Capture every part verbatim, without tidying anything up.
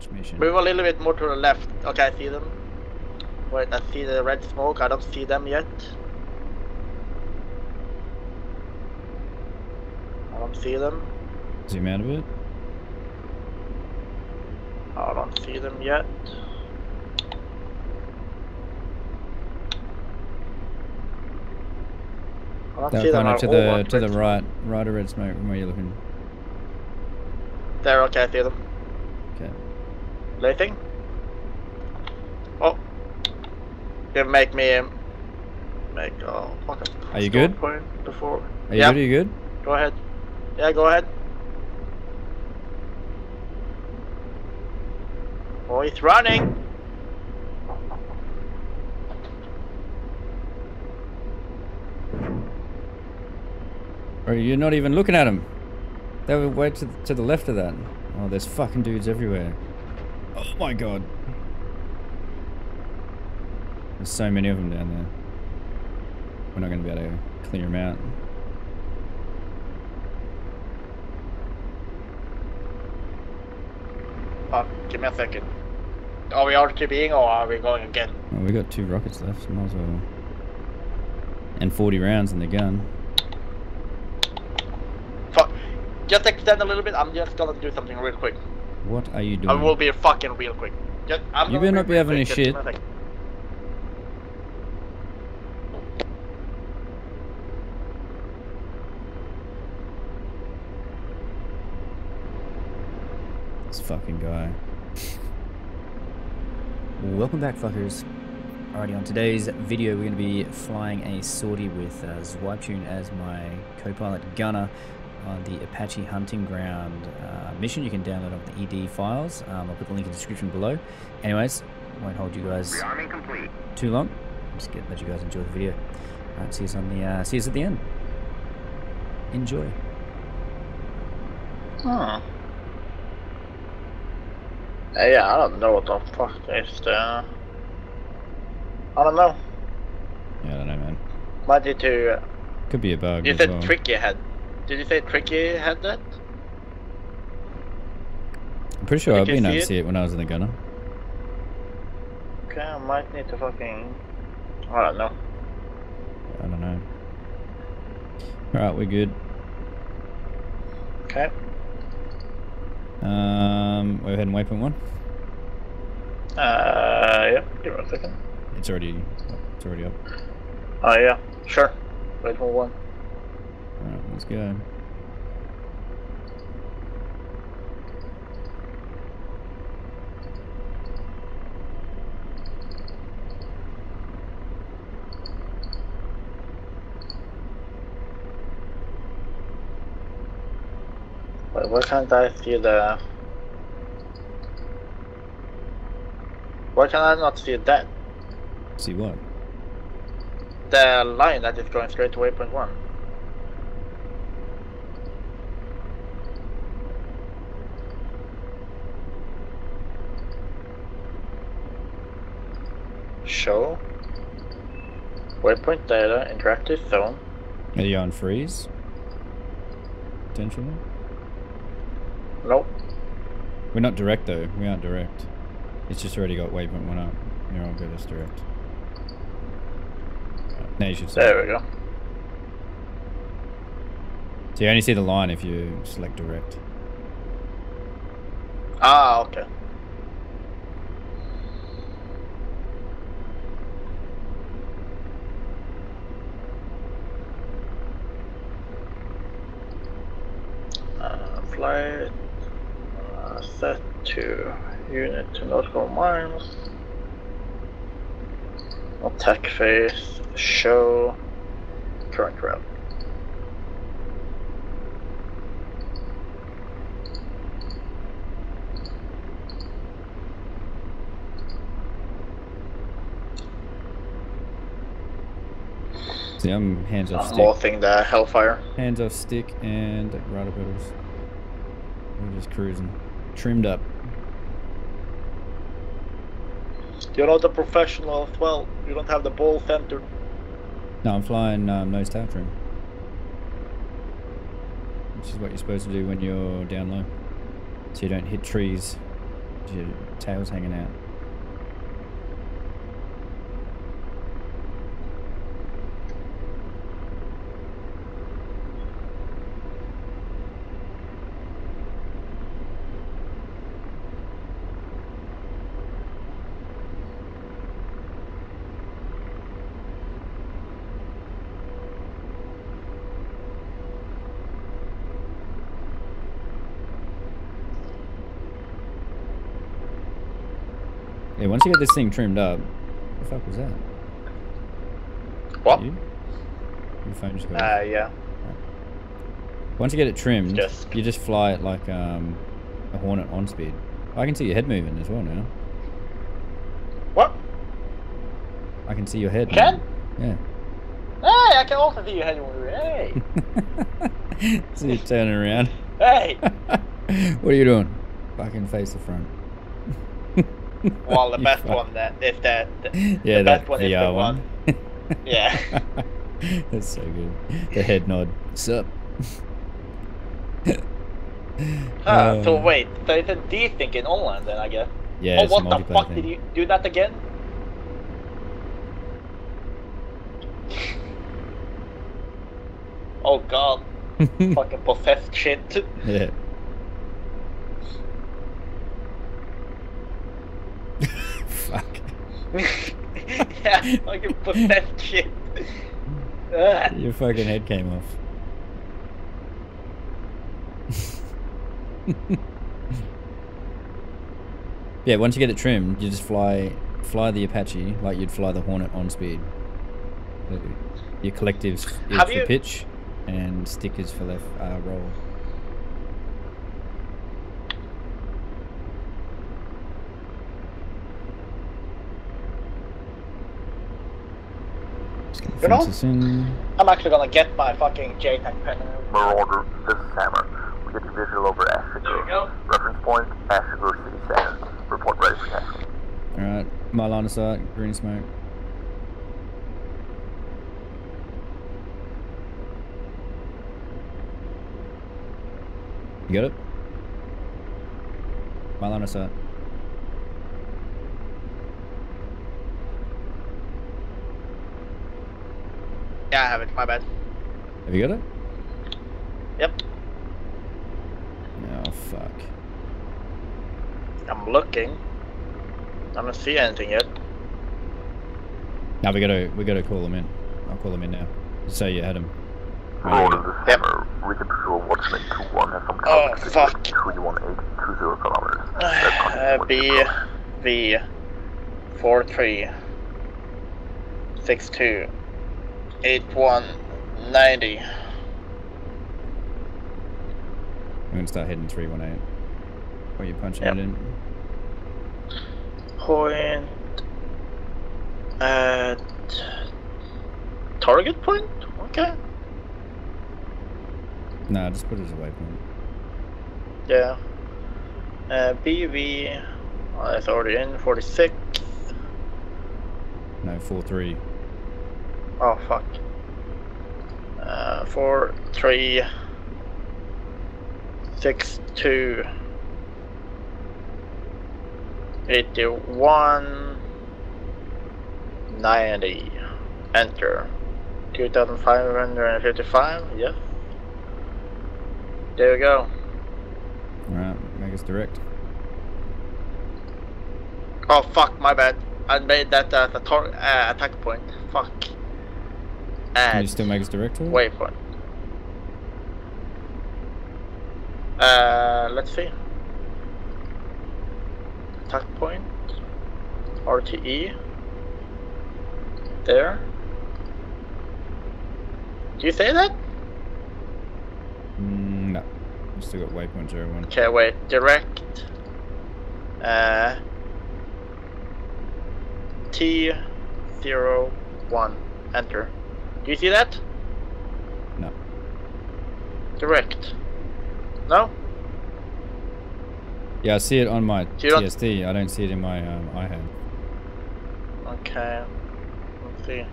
transmission. Move a little bit more to the left. Okay, I see them. Wait, I see the red smoke. I don't see them yet. I don't see them. Zoom out of it. I don't see them yet. I don't that see them at all. To the, to the right, right of red smoke, where you're looking. There, okay, I see them. Okay. Anything? Oh. You make me make oh fuck it. Are you good? Point before. Are you yep. good? Are you good? Go ahead. Yeah, go ahead. Oh, he's running. Or you're not even looking at him. They were way to, to the left of that. Oh, there's fucking dudes everywhere. Oh my god. There's so many of them down there. We're not going to be able to clear them out. Uh, give me a second. Are we R T Bing or are we going again? Well, we got two rockets left, might as well. And forty rounds in the gun. Fuck. Just extend a little bit, I'm just gonna do something real quick. What are you doing? I will be fucking real quick. Just, I'm you better not be having any shit. This fucking guy. Welcome back, fuckers. Alrighty, on today's video we're going to be flying a sortie with uh, ZwipeTune as my co-pilot gunner on the Apache hunting ground uh, mission. You can download off the E D files. Um, I'll put the link in the description below. Anyways, won't hold you guys too long. I'm just going to let you guys enjoy the video. Alright, see us on the uh, see us at the end. Enjoy. Huh. Yeah, I don't know what the fuck is uh I don't know. Yeah, I don't know, man. Might need to... Uh, could be a bug. You said well. Tricky head. Did you say Tricky had that? I'm pretty sure I've been able to see it when I was in the gunner. Okay, I might need to fucking... I don't know. I don't know. Alright, we're good. Okay. Um, we're heading waypoint one. Uh, yeah. Give it a second. It's already, it's already up. Oh uh, yeah, sure. Waypoint one. All right, let's go. Why can't I see the... Why can I not see that? See what? The line that is going straight to waypoint one. Show waypoint data, interactive zone. Are you on freeze? Potentially? Nope. We're not direct though, we aren't direct. It's just already got waypoint one up. You're all good as direct. Now you should see. There we go. So you only see the line if you select direct. Ah, okay. Uh, flight. Set to unit to nautical miles. Attack phase. Show current route. See, I'm hands off stick. I'm walking the Hellfire. Hands off stick and rudder pedals. We're just cruising. Trimmed up. You're not a professional as well. You don't have the ball center. No, I'm flying um, nose tail trim. Which is what you're supposed to do when you're down low. So you don't hit trees. Your tail's hanging out. Yeah, once you get this thing trimmed up, what the fuck was that? What? You? Your phone just got uh, yeah. Right. Once you get it trimmed, just... you just fly it like um, a Hornet on speed. I can see your head moving as well now. What? I can see your head. You can? Yeah. Hey, I can also see your head moving. Hey! So you're turning around. Hey! What are you doing? Fucking face the front. Well, the best one that if that the, yeah, the best one is the one. Yeah. That's so good. The head nod. Sup. Ah, um, so wait, so it's a D thing in online then, I guess. Yeah. Oh, what the fuck thing. Did you do that again? Oh god. Fucking possessed shit. Yeah. Fuck. Yeah, fucking pathetic shit. Ugh. Your fucking head came off. Yeah, once you get it trimmed, you just fly fly the Apache like you'd fly the Hornet on speed. Your collectives is Have for you... pitch and stickers for left uh, roll. You know, I'm actually gonna get my fucking JTAG pen. Marauder, this is Hammer. We get the visual over Ashigur. Reference point, Ashigur City Center. Report ready for task. Alright, my line of sight, green smoke. You got it? My line of sight. Yeah, I have it, my bad. Have you got it? Yep. Oh, fuck. I'm looking. I don't see anything yet. Now we gotta, we gotta call them in. I'll call them in now. Say you had them. Road of the Hammer, we can pursue Watchman two one has some kind of fuck. three one eight two zero kilometers. B, V, four three six two. eight one ninety. I'm gonna start heading three one eight. Or you punch yep. it in. Point at target point? Okay. Nah, just put it as a waypoint. Yeah. Uh, B V. Oh, that's already in. forty-six. No, four three. Oh fuck. Uh, four, three, six, two, eighty-one, ninety. Enter. Two thousand five hundred and fifty-five. Yes. There we go. All right, make us direct. Oh fuck, my bad. I made that uh, the tor uh, attack point. Fuck. And can you still make us direct to it? Waypoint. Uh, let's see. Attack point. R T E. There. Do you say that? Mm, no. I've still got waypoint zero one. Okay, wait. Direct. Uh. T zero one. Enter. Do you see that? No. Direct. No? Yeah, I see it on my T S D. I don't see it in my um, iHead. Okay. Let's see.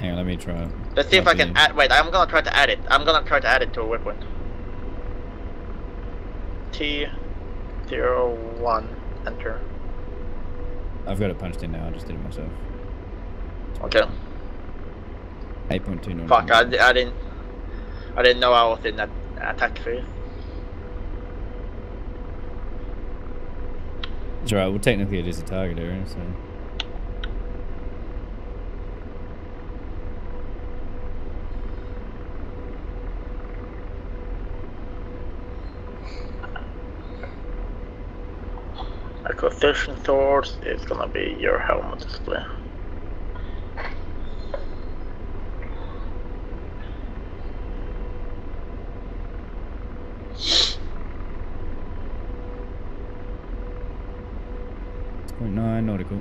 Hang on, let me try. Let's see if I can add. Wait, I'm gonna try to add it. I'm gonna try to add it to a waypoint. T zero one. enter. I've got it punched in now, I just did it myself. Okay. eight point two nine. Fuck, I, I didn't... I didn't know I was in that attack phase. It's alright, well technically it is a target area, so... Acquisition source is gonna be your helmet display. six point nine nautical.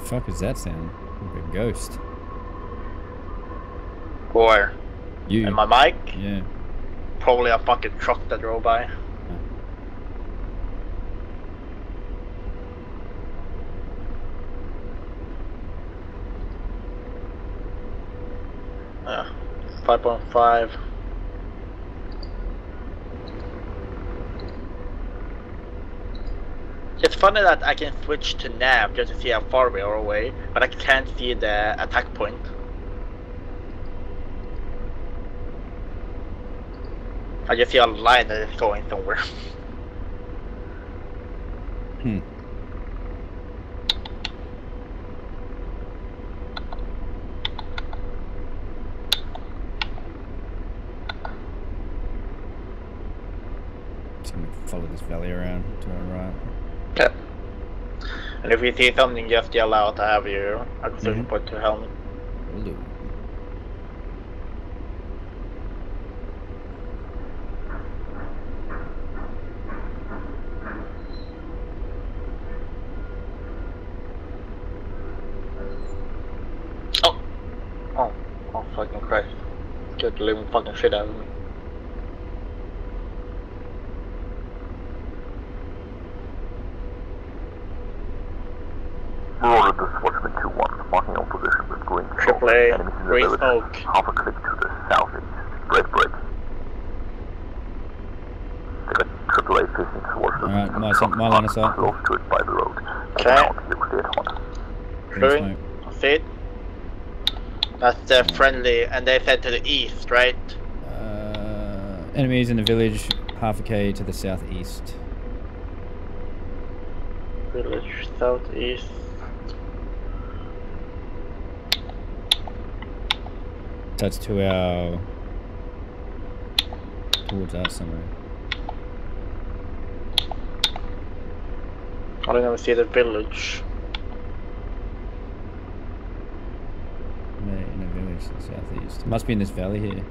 What the fuck is that sound? Like a ghost. Where? You. And my mic? Yeah. Probably a fucking truck that drove by. Huh. Yeah. five point five. It's funny that I can switch to nav just to see how far we are away, but I can't see the attack point. I just see a line that is going somewhere. Hmm. Just gonna follow this valley around to our right. Yep. And if you see something, just yell out, I have your acquisition point to helmet. Will do. Oh! Oh, oh fucking Christ. Scared the living fucking shit out of me. Green smoke. Half a click to the southeast. Red bridge. The triple A fishing towards the right, nice on my line of sight. Close to it by the road. Okay. Green. I see it. That's uh, friendly, and they said to the east, right? Uh, enemies in the village, half a k to the southeast. Village southeast. That's to our... towards us somewhere. I don't know if see the village. No, in a village to the southeast. It must be in this valley here.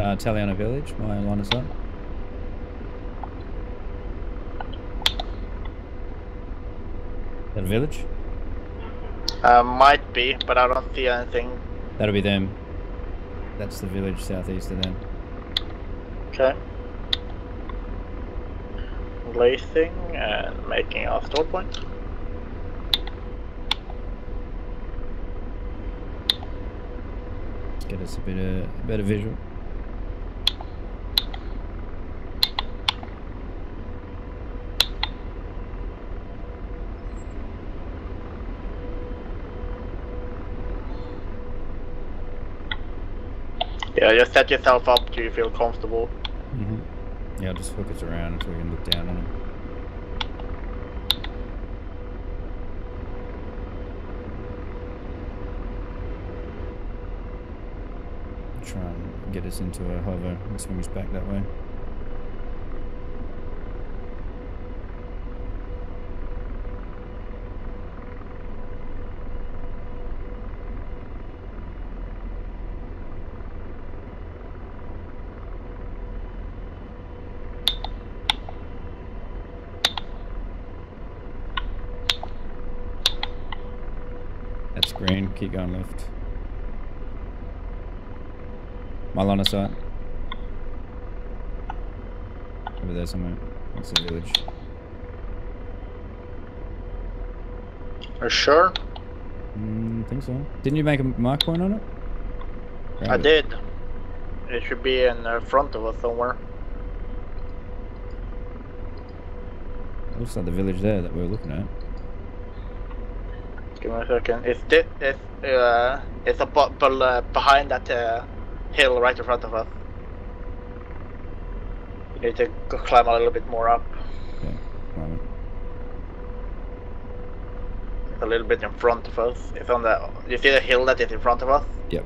Uh, Taliana village, my line is up. That a village? Uh, might be, but I don't see anything. That'll be them. That's the village southeast of them. Okay. Lacing and making our store point. Get us a bit of better visual. Yeah, just set yourself up till you feel comfortable. Mm-hmm. Yeah, just hook us around until we can look down on it. Try and get us into a hover and swing us back that way. screen. Keep going left. My line of sight. Over there somewhere. That's the village. Are you sure? Mm, I think so. Didn't you make a mark point on it? Grab I it. did. It should be in uh, front of us somewhere. Looks like the village there that we were looking at. Give me a second. It's this, it's, uh, it's a bu bu uh, behind that uh, hill right in front of us. You need to climb a little bit more up. Yeah, climbing. It's a little bit in front of us. It's on the. You see the hill that is in front of us? Yep.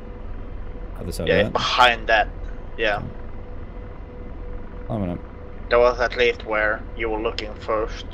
Other side yeah, of that. It's behind that. Yeah. Climbing up. That was at least where you were looking first.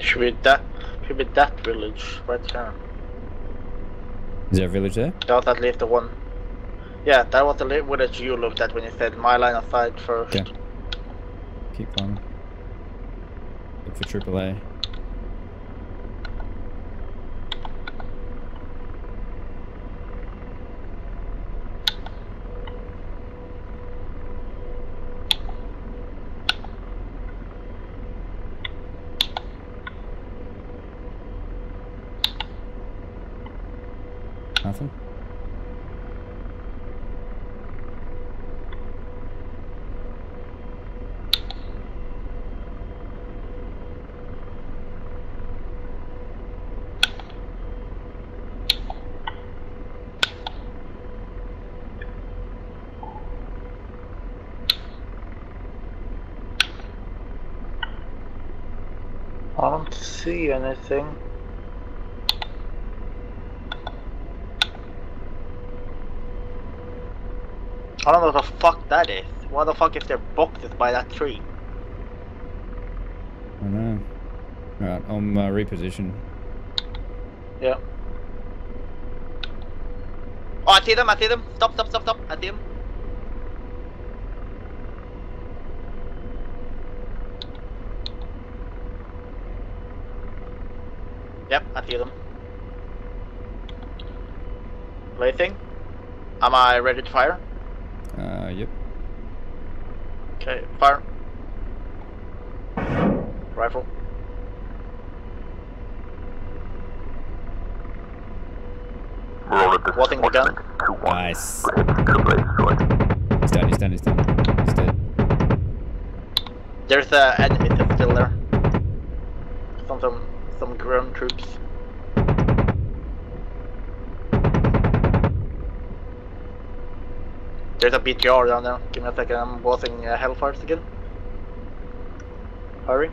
Should be that, should be that village right there. Is there a village there? That was at least the one. Yeah, that was the village you looked at when you said my line of sight first. Okay. Keep on. Look for triple A. Nothing. I don't see anything. I don't know what the fuck that is. Why the fuck is there boxes by that tree? I know. Alright, I'm uh, repositioned. Yeah. Oh, I see them, I see them. Stop, stop, stop, stop. I see them. Yep, I see them. Placing. Am I ready to fire? Uh, yep. Okay, fire. Rifle. Walking the gun. Nice. He's done, he's done, he's done. He's dead. There's uh, enemy that's still there. Some, some, some ground troops. There's a B T R down there. Give me a second, I'm watching uh, Hellfires again. Hurry.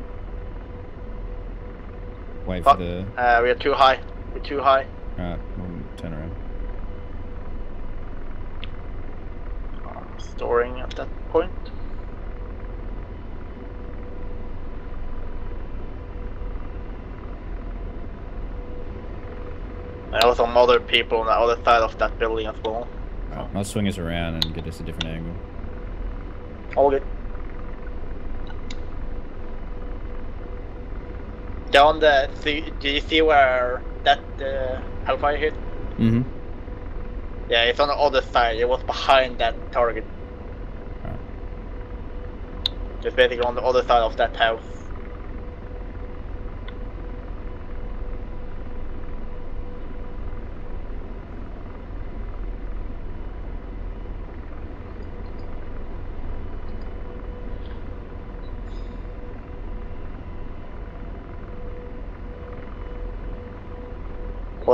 Wait Fuck. for the... Uh, we are too high. We're too high. Alright, we'll turn around. I'm storing at that point. There are some other people on the other side of that building as well. Right, I'll swing us around and get us a different angle. All good. Down the... See, do you see where that uh, Hellfire hit? Mm-hmm. Yeah, it's on the other side. It was behind that target. Right. Just basically on the other side of that house.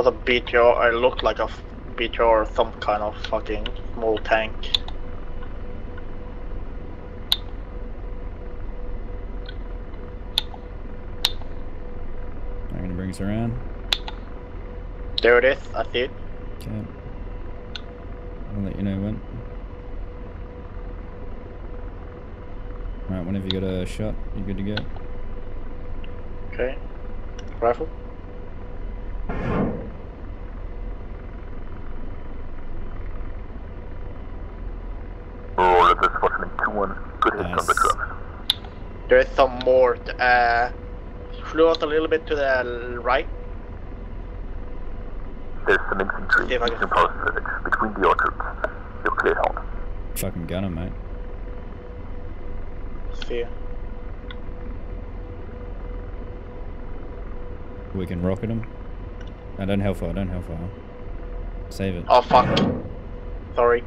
was a B T R. It looked like a B T R or some kind of fucking small tank. I'm gonna bring us around. There it is. I see it. Okay. I'll let you know when. Alright, whenever you got a shot, you're good to go. Okay. Rifle. Oh, that's a fucking two one. Good hit on the truck. There's some more. Uh, flew out a little bit to the right. There's some infantry. See if I can post between the orchards. You're clear home. Fucking gun him, mate. See ya. We can rocket him. I don't hellfire, don't hellfire. Save it. Oh fuck. Sorry.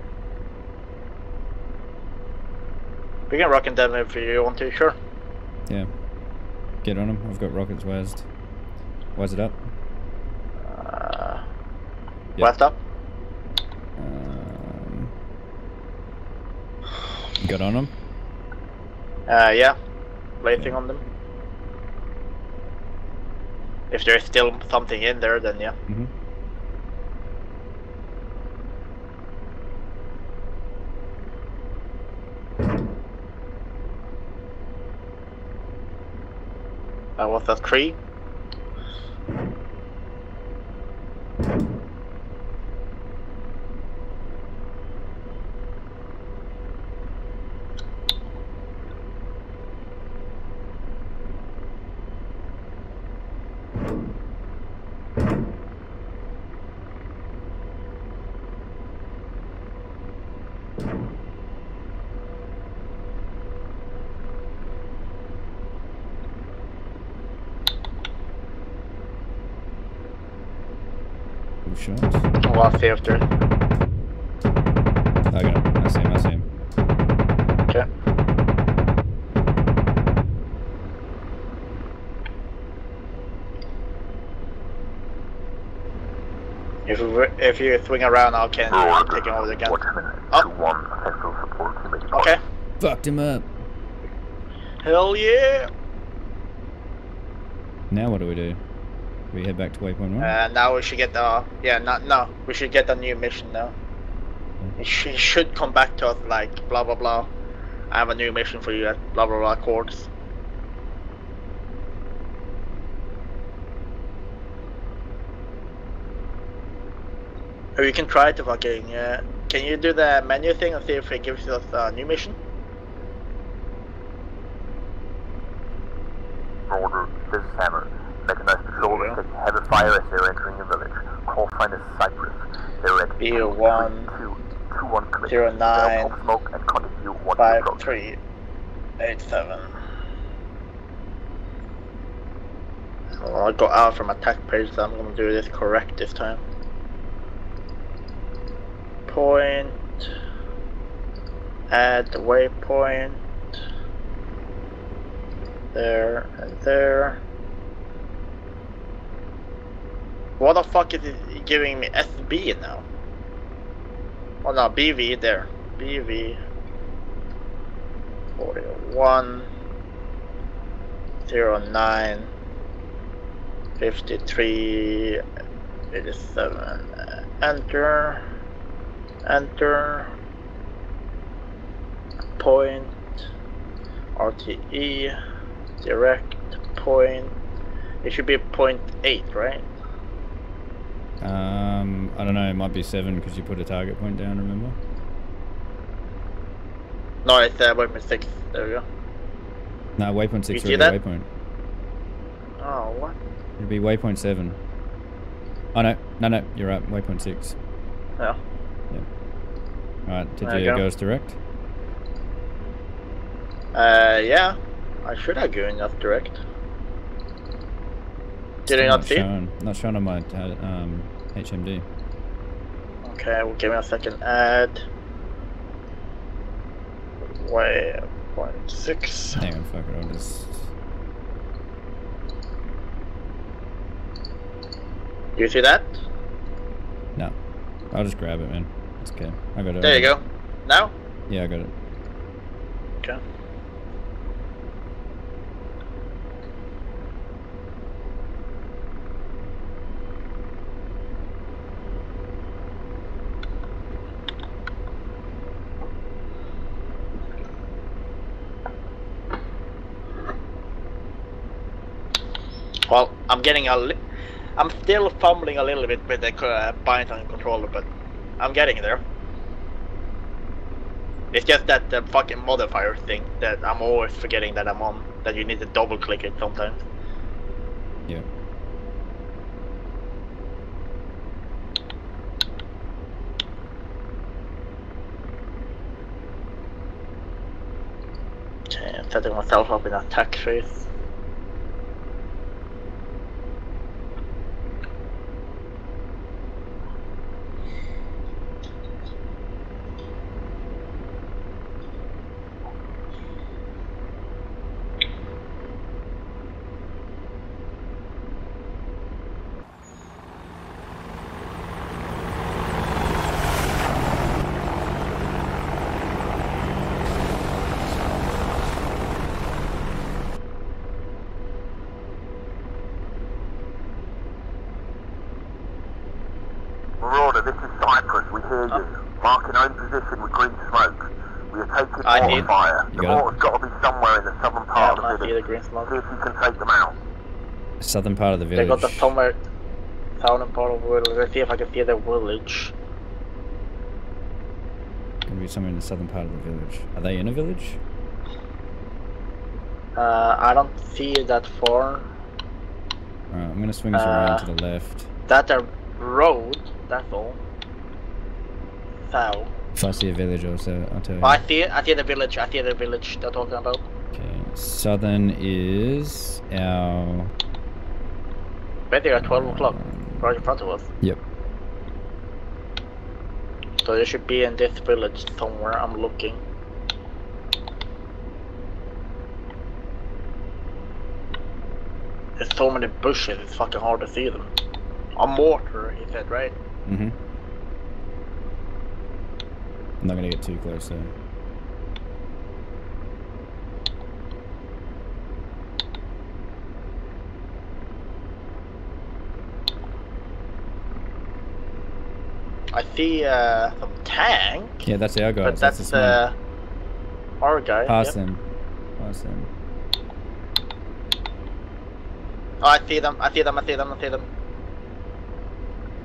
We can rocket them if you want to, sure. Yeah. Get on him. I've got rockets wased. Was it up? Uh, yep. West up? Um, got on him? Uh, yeah. Blazing on them. If there's still something in there, then yeah. Mm-hmm. I was that tree. Shots. Oh, I'll see after it. I got him. I see him. I see him. Okay. If you, if you swing around, I can oh, take him over the gun. Oh. One central support. Okay. Fucked him up. Hell yeah! Now what do we do? We head back to waypoint one. Uh, now we should get the yeah. Not no. We should get a new mission now. It, sh it should come back to us like blah blah blah. I have a new mission for you at blah blah blah courts. Or you can try to fucking. Uh, can you do the menu thing and see if it gives us a new mission? Order this hammer. Mechanized patrol says heavy fire as they're entering the village. Call sign is Cyprus. They're at B one zero nine five three eight seven. Well, I got out from attack page, so I'm gonna do this correct this time. Point. Add the waypoint. There and there. What the fuck is it giving me S B now? Oh no, B V there. B V forty-one zero nine fifty-three eighty-seven. Enter. Enter. Point. R T E. Direct point. It should be point eight, right? Um, I don't know, it might be seven because you put a target point down, remember? No, it's uh, waypoint six, there we go. No, waypoint six would be waypoint. Oh, what? It'd be waypoint seven. Oh no, no, no, you're right, waypoint six. Yeah. Yep. Alright, did there you go. Go as direct? Uh, yeah. I should have gone as direct. Did it not see? Not shown on my um, H M D. Okay, well, give me a second. Add waypoint six. Hang on, fuck it, I'll just. You see that? No. I'll just grab it, man. It's okay. I got it. There you go. Now? Yeah, I got it. Okay. Well, I'm getting a li I'm still fumbling a little bit with the uh, Python controller, but I'm getting there. It's just that the fucking modifier thing that I'm always forgetting that I'm on, that you need to double click it sometimes. Yeah. Okay, I'm setting myself up in attack phase. Southern part of the village. They got the somewhere southern part of the village. Let's see if I can see the village. Gonna be somewhere in the southern part of the village. Are they in a village? Uh, I don't see that far. Alright, I'm gonna swing us uh, around to the left. That's a road, that's all. South. If I see a village also, I'll tell you. I see it, I see the village, I see the village they're talking about. Okay, southern is our... Right there at twelve o'clock, right in front of us. Yep. So they should be in this village somewhere, I'm looking. There's so many bushes, it's fucking hard to see them. A mortar, he said, right? Mm-hmm. I'm not gonna get too close there. I see uh, some tank. Yeah, that's our guy. But that's, that's uh, our guy. Pass him. Yeah. Pass him. Oh, I see them. I see them. I see them. I see them.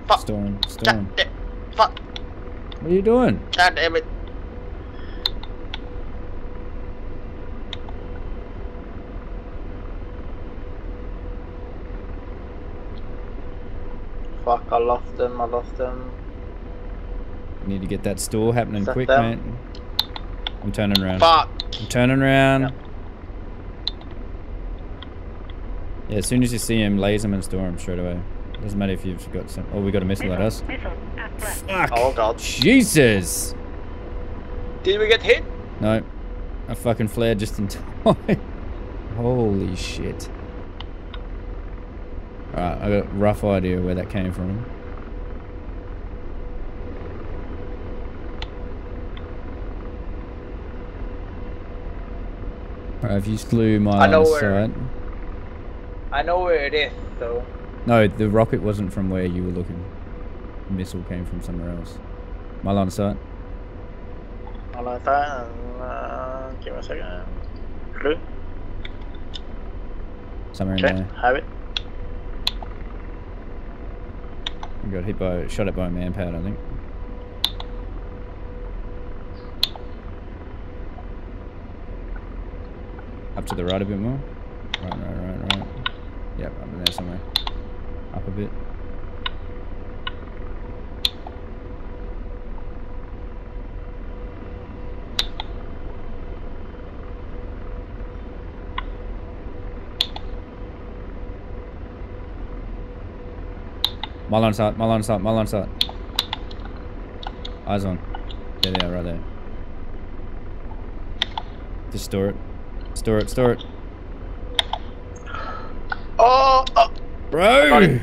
Fuck. Storm. Storm. God, fuck. What are you doing? God damn it. Fuck, I lost them. I lost them. Need to get that store happening quick, mate. I'm turning around. Fuck. I'm turning around. Yep. Yeah, as soon as you see him, laze him and store him straight away. Doesn't matter if you've got some. Oh, we got a missile at us. Missile at fuck. Oh god. Jesus. Did we get hit? No. I fucking flared just in time. Holy shit. Alright, I got a rough idea where that came from. Alright, if you slew my I know where, side. I know where it is, though. No, the rocket wasn't from where you were looking. The missile came from somewhere else. My line of sight. My line of sight, uh, give me a second. Clue? Somewhere okay, in there. Have it. I got hit by, shot at by a manpad, I think. Up to the right a bit more. Right, right, right, right. Yep, up in there somewhere. Up a bit. My line of sight, my line of sight, my line of sight. Eyes on. There they are, right there. Just store it. Store it, store it. Oh! Oh. Bro!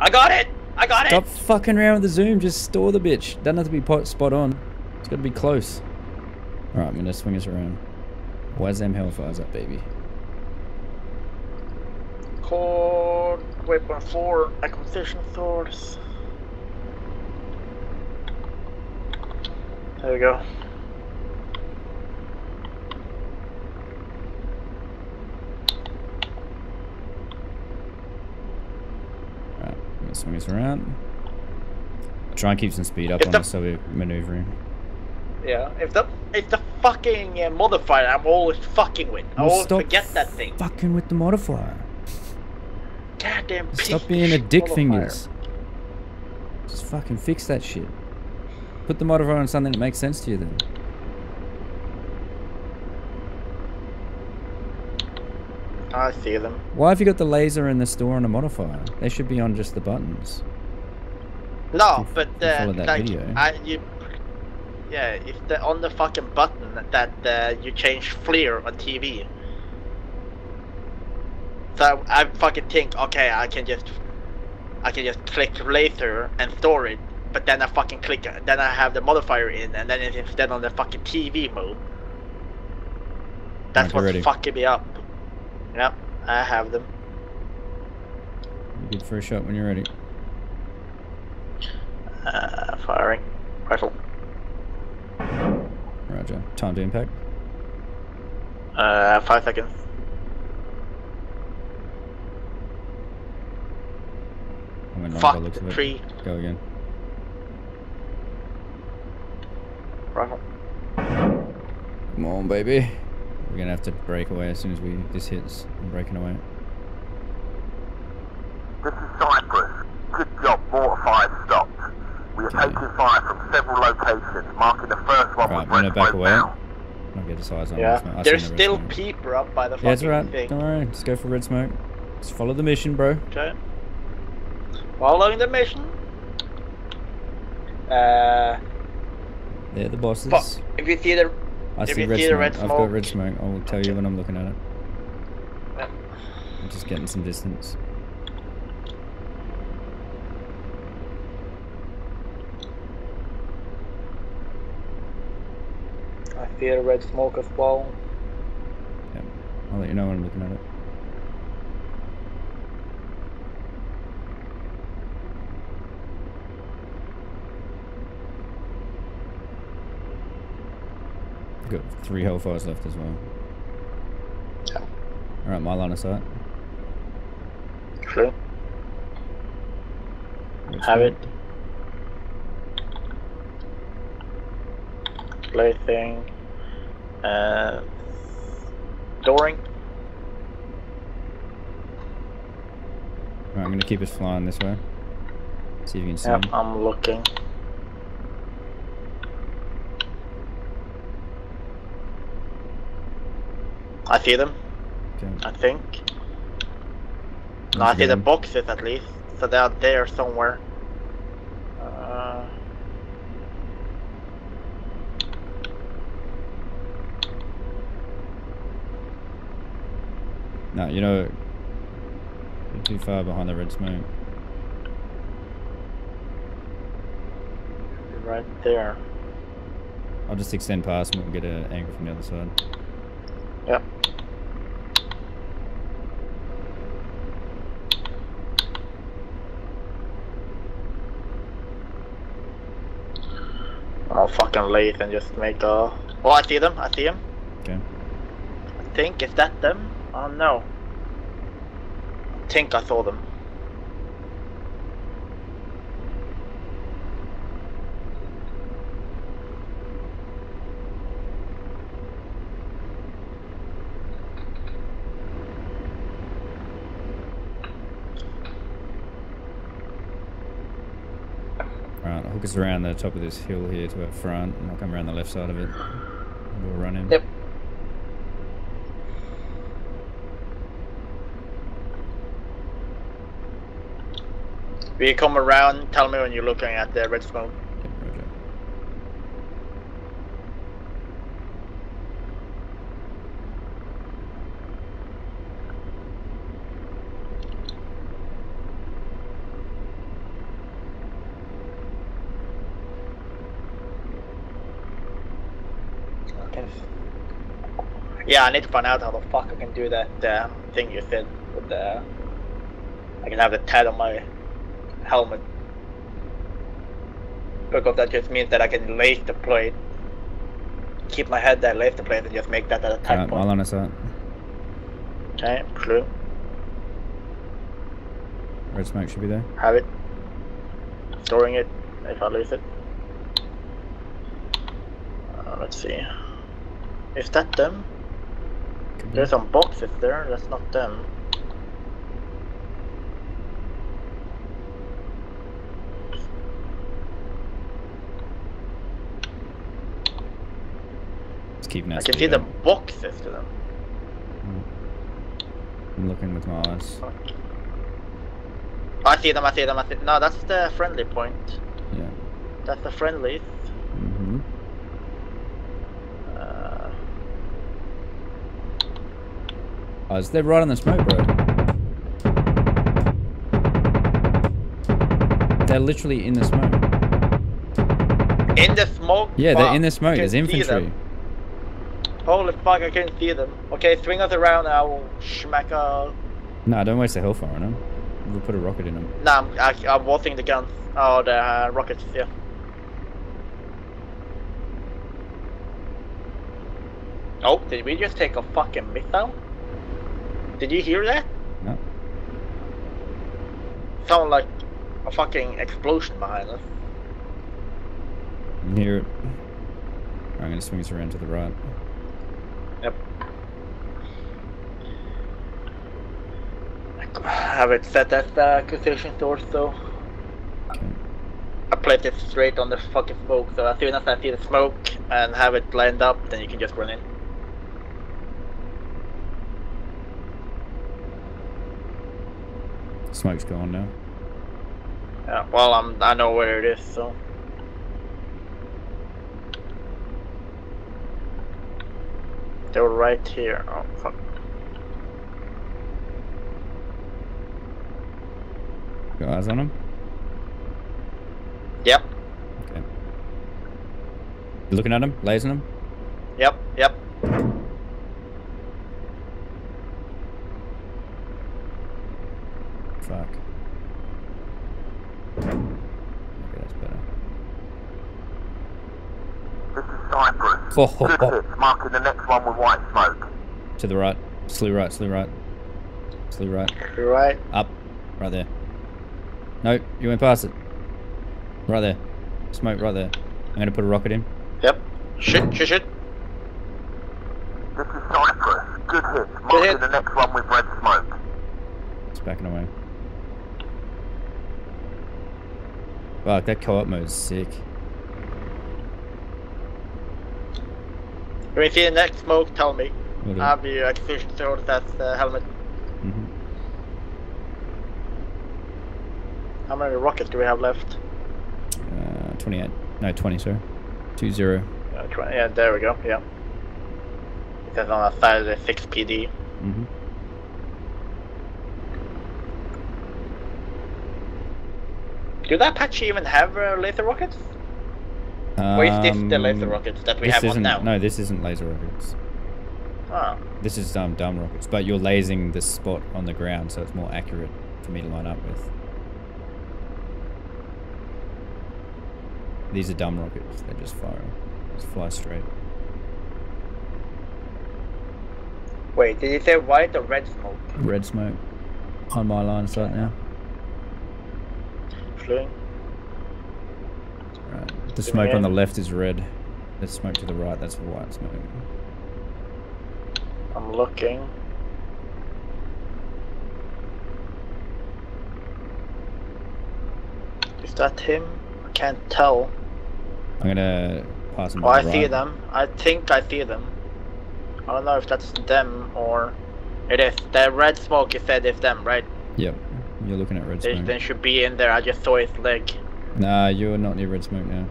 I got it! I got Stop it! Stop fucking around with the zoom. Just store the bitch. Doesn't have to be spot on. It's got to be close. All right, I'm going to swing us around. Where's them Hellfires up, baby? Code weapon four, acquisition source. There we go. Alright, I'm gonna swing us around. Try and keep some speed up if on us so we're maneuvering. Yeah, if the if the fucking uh, modifier I'm always fucking with. I well, always forget that thing. Fucking with the modifier. Goddamn bitch. Stop being a dick modifier. Fingers. Just fucking fix that shit. Put the modifier on something that makes sense to you then. I see them. Why have you got the laser in the store and a modifier? They should be on just the buttons. No, if, but uh, like, I, you, yeah, if they're on the fucking button that uh, you change FLIR on T V. So I fucking think, okay, I can just, I can just click laser and store it. But then I fucking click, then I have the modifier in, and then it's then on the fucking T V mode. That's what's fucking me up. Yep, I have them. You're good for a shot when you're ready. Uh, firing. Rifle. Roger. Time to impact. Uh, five seconds. Fuck the tree. Go again. Rifle. Come on, baby. We're gonna have to break away as soon as we this hits. I'm breaking away. This is Cyprus. Good job, mortar fire stopped. We are taking fire from several locations, marking the first one. Right, I'm gonna back away. Now. I'll get the size on. Yeah, there's still people up by the fucking thing. Yeah, that's right. Don't worry. Just go for red smoke. Just follow the mission, bro. Okay. Following the mission. Uh. They're the bosses. But if you see the, I see, red, see smoke. The red smoke, I've got red smoke. I will tell okay. you when I'm looking at it. Yeah. I'm just getting some distance. I see the red smoke as well. Yep. I'll let you know when I'm looking at it. Got three Hellfires left as well. Yeah. Alright, my line of sight. Sure. Let's have it. Play thing. Uh. Dooring. Alright, I'm gonna keep us flying this way. See if you can see. Yep, him. I'm looking. I see them, okay. I think. No, I see the boxes at least, so they are there somewhere. Uh... No, you know, you're too far behind the red smoke. Right there. I'll just extend past and we'll get an angle from the other side. Yep. I'll fucking late and just make a... Oh, I see them, I see them. Okay. I think, is that them? Oh no. I think I saw them. It's around the top of this hill here to up front, and I'll come around the left side of it. We'll run in. Yep. Will you come around? Tell me when you're looking at the red smoke. Yep, Roger. Yeah, I need to find out how the fuck I can do that uh, thing you said with the... I can have the tag on my helmet. Because that just means that I can lace the plate. Keep my head there, lace the plate, and just make that at a attack point. I'll honest that. Okay, clue. Red smoke should be there. Have it. Storing it, if I lose it. Uh, let's see. Is that them? There's some boxes there, that's not them. Let's keep I can see though. the boxes to them. I'm looking with my eyes. I see them, I see them, I see them. No, that's the friendly point. Yeah. That's the friendlies. Mm-hmm. Oh, they're right on the smoke, bro. They're literally in the smoke. In the smoke? Yeah, they're in the smoke. There's infantry. Holy fuck, I can't see them. Okay, swing us around and I will smack a... Nah, don't waste the hellfire on them. We'll put a rocket in them. Nah, I'm, I, I'm watching the guns. Oh, the uh, rockets, yeah. Oh, did we just take a fucking missile? Did you hear that? No. Sound like a fucking explosion behind us. Near it. I'm gonna swing us around to the right. Yep. I have it set at the acquisition door, so. Okay. I played it straight on the fucking smoke, so as soon as I see the smoke and have it lined up, then you can just run in. Smoke's gone now. Yeah, well, I'm, I know where it is, so. They were right here. Oh, fuck. Got eyes on them? Yep. Okay. You looking at them? Lasing them? Yep, yep. Fuck. Okay, that's better. This is Cyprus. Oh, oh, oh. Marking the next one with white smoke. To the right. Slew right, slew right. Slew right. Right. Up. Right there. No, you went past it. Right there. Smoke right there. I'm going to put a rocket in. Yep. Shit, shit, shit. This is Cyprus. Good hit. Marking hit. the next one with red smoke. It's backing away. Fuck, that co-op mode is sick. When you see the next smoke, tell me. I'll have your acquisition sword, that's the helmet. Mm-hmm. How many rockets do we have left? Uh, twenty-eight. No, twenty, sir. two zero. Uh, twenty, yeah, there we go, yeah. It says on the side of the six P D. Mm-hmm. Do the Apache even have uh, laser rockets? Um, or is this the laser rockets that we have on now? No, this isn't laser rockets. Oh. This is um, dumb rockets, but you're lasing this spot on the ground, so it's more accurate for me to line up with. These are dumb rockets, they just fire. Just fly straight. Wait, did you say white or red smoke? Red smoke. On my line of sight now. Right. The smoke on the left is red. The smoke to the right, that's the white smoke. I'm looking. Is that him? I can't tell. I'm gonna pass him. Oh, I see them. I think I see them. I don't know if that's them or... It is. The red smoke you said is them, right? Yep. You're looking at red smoke. They should be in there, I just saw his leg. Nah, you're not near red smoke now.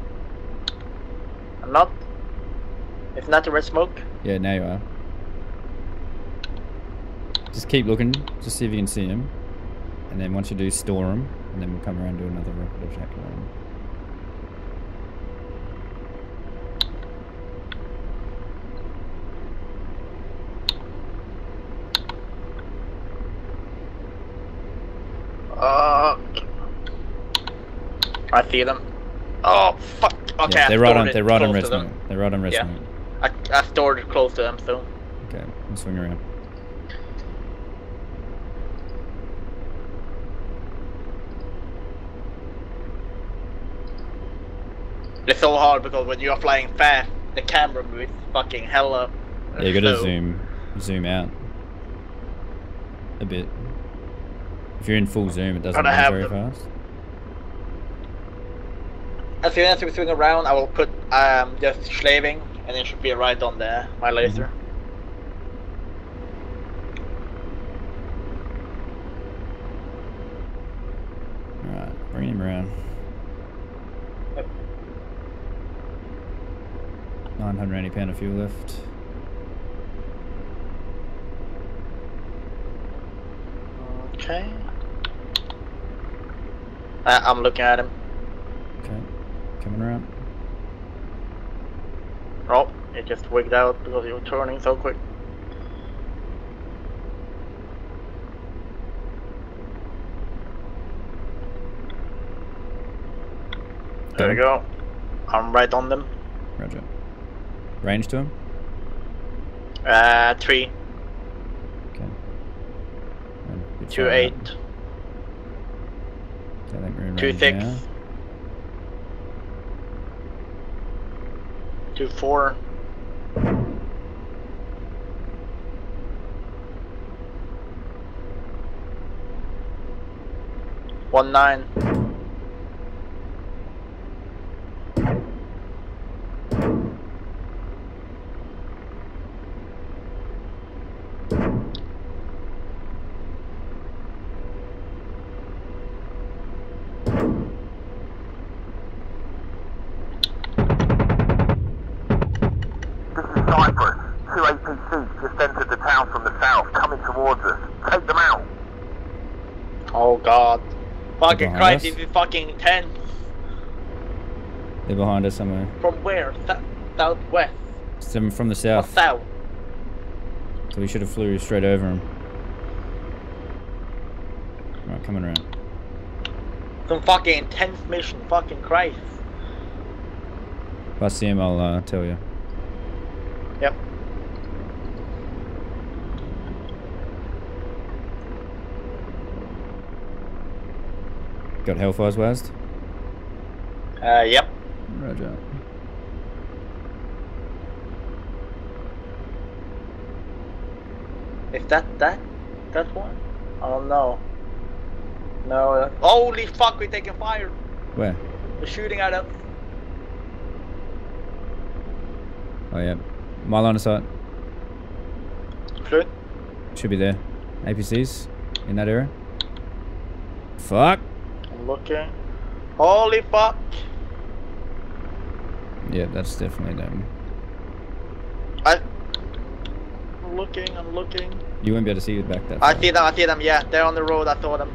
I'm not? It's not the red smoke? Yeah, now you are. Just keep looking, just see if you can see him. And then once you do, store him. And then we'll come around and do another rocket attack on him. up. I see them. Oh fuck! Okay, yeah, they're right on. They're right on Redstone. They're right on Redstone. Yeah, I, I stored it close to them, so. Okay, I'll swing around. It's so hard because when you are flying fast, the camera moves fucking hell up. Yeah, you gotta so. zoom, zoom out a bit. If you're in full zoom, it doesn't move very them. fast. As soon as we swing around, I will put um, just slaving, and it should be right on there, my laser. Mm-hmm. Alright, bring him around. Yep. nine hundred eighty pound of fuel left. Okay. Uh, I'm looking at him. Okay, coming around. Oh, it just wigged out because you were turning so quick. There we go. I'm right on them. Roger. Range to him? Uh, three. Okay. Two eight. Two six. Now. Two four. One nine. Fucking Christ, this is fucking intense. They're behind us somewhere. From where? South, southwest. Some from the south. Or south. So we should have flew straight over them. Alright, coming around. Some fucking intense mission, fucking Christ. If I see him, I'll uh, tell you. Yep. Got Hellfires west? Uh, yep. Roger. Is that that? That one? Oh no. No. Uh, holy fuck, we're taking fire! Where? We're shooting at us. Oh yeah. My line of sight. Shoot. Should be there. A P Cs in that area. Fuck! Looking. Holy fuck! Yeah, that's definitely them. I... I'm looking, I'm looking. You won't be able to see it back there. I far. see them, I see them, yeah. They're on the road, I saw them.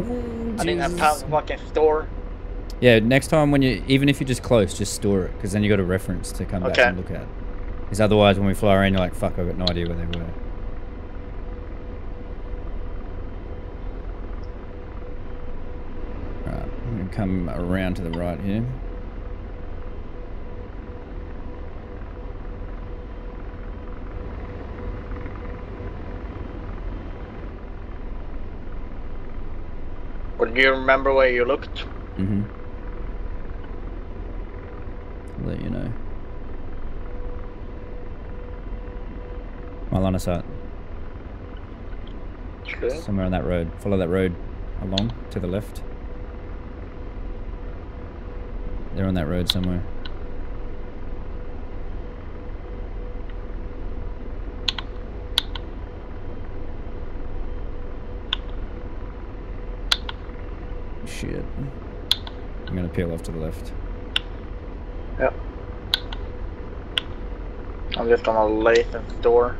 Oh, I didn't have time to fucking store. Yeah, next time when you... Even if you're just close, just store it. Because then you got a reference to come okay. back and look at. Because otherwise when we fly around, you're like, fuck, I've got no idea where they were. Come around to the right here. Well, do you remember where you looked? Mm-hmm. I'll let you know. My line of sight. Sure. Somewhere on that road. Follow that road along to the left. They're on that road somewhere. Shit. I'm gonna peel off to the left. Yep. I'm just gonna lathe the door.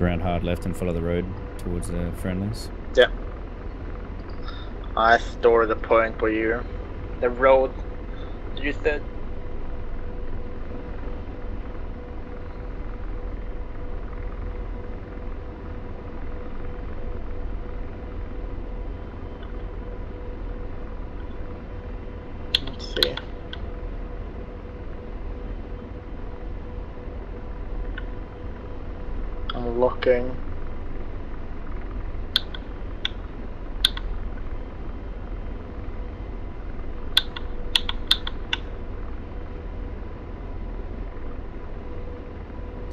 Around hard left and follow the road towards the friendlies. Yep. I store the point for you. The road did you say? Let's see. I'm looking.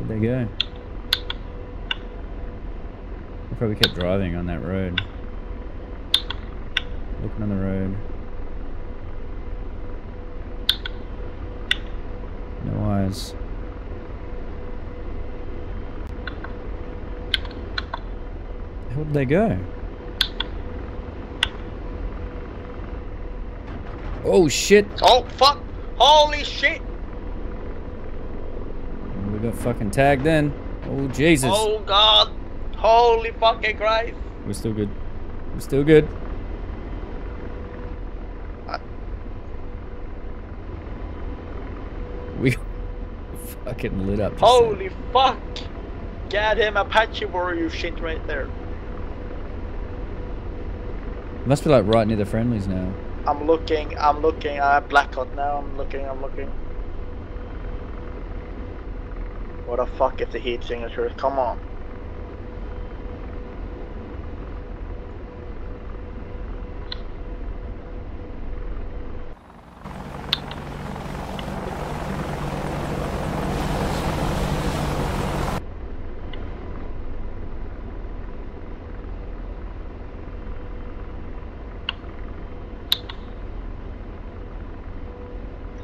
There you go. I probably kept driving on that road. Looking on the road. No eyes. Where did they go? Oh shit! Oh fuck! Holy shit! Got fucking tagged then. Oh Jesus. Oh God. Holy fucking Christ. We're still good. We're still good. Uh, we fucking lit up. Holy fuck. Goddamn Apache warrior shit right there. Must be like right near the friendlies now. I'm looking. I'm looking. I have Blackhawk now. I'm looking. I'm looking. What the fuck is the heat signature? Come on.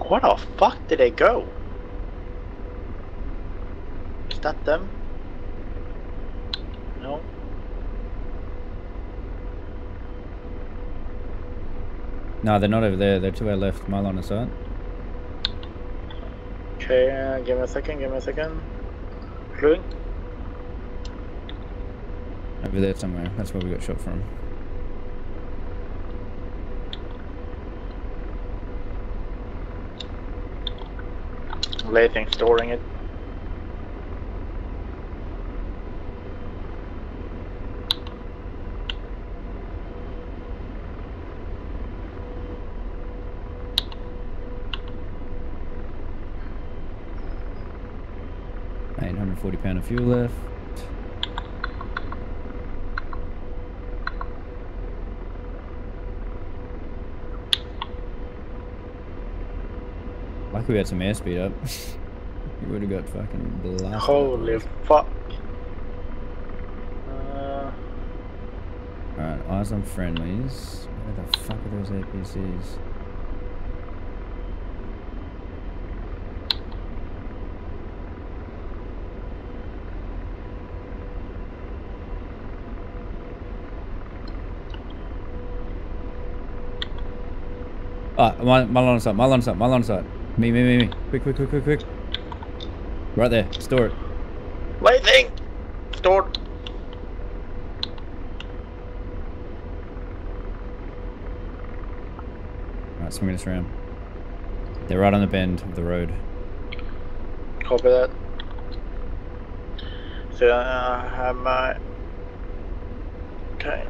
Where the fuck did they go? That them? No. No, they're not over there. They're to our left. My line of sight. Okay, uh, give me a second. Give me a second. Good. Over there somewhere. That's where we got shot from. Lathing storing it. forty pound of fuel left. Luckily we had some airspeed up. You would have got fucking blasted. Holy fuck. Uh... Alright, eyes on friendlies. Where the fuck are those A P Cs? Ah, my, my line of sight, my line of sight, my line of sight. Me, me, me, me. Quick, quick, quick, quick, quick. Right there, store it. Lightning! Stored. Alright, swinging us around. They're right on the bend of the road. Copy that. So, uh, I have my... Okay.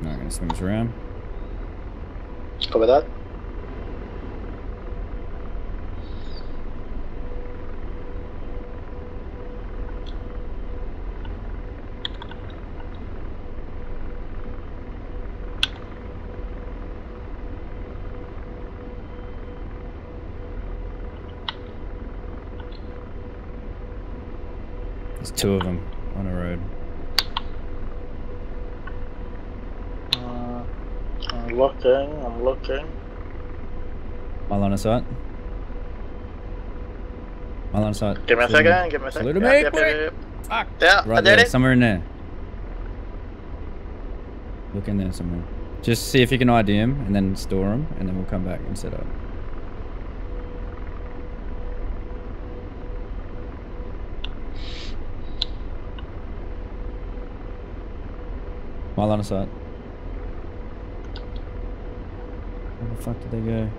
Not gonna swing this around. Cover that. There's two of them on a road. I'm looking, I'm looking. My line of sight. My line of sight. Give me a second, give me a second. Salute me, yep, yep, yep, yep. Fuck. Yeah, right I there, did it. Somewhere in there. Look in there somewhere. Just see if you can I D him and then store him and then we'll come back and set up. My line of sight. Where the fuck did they go?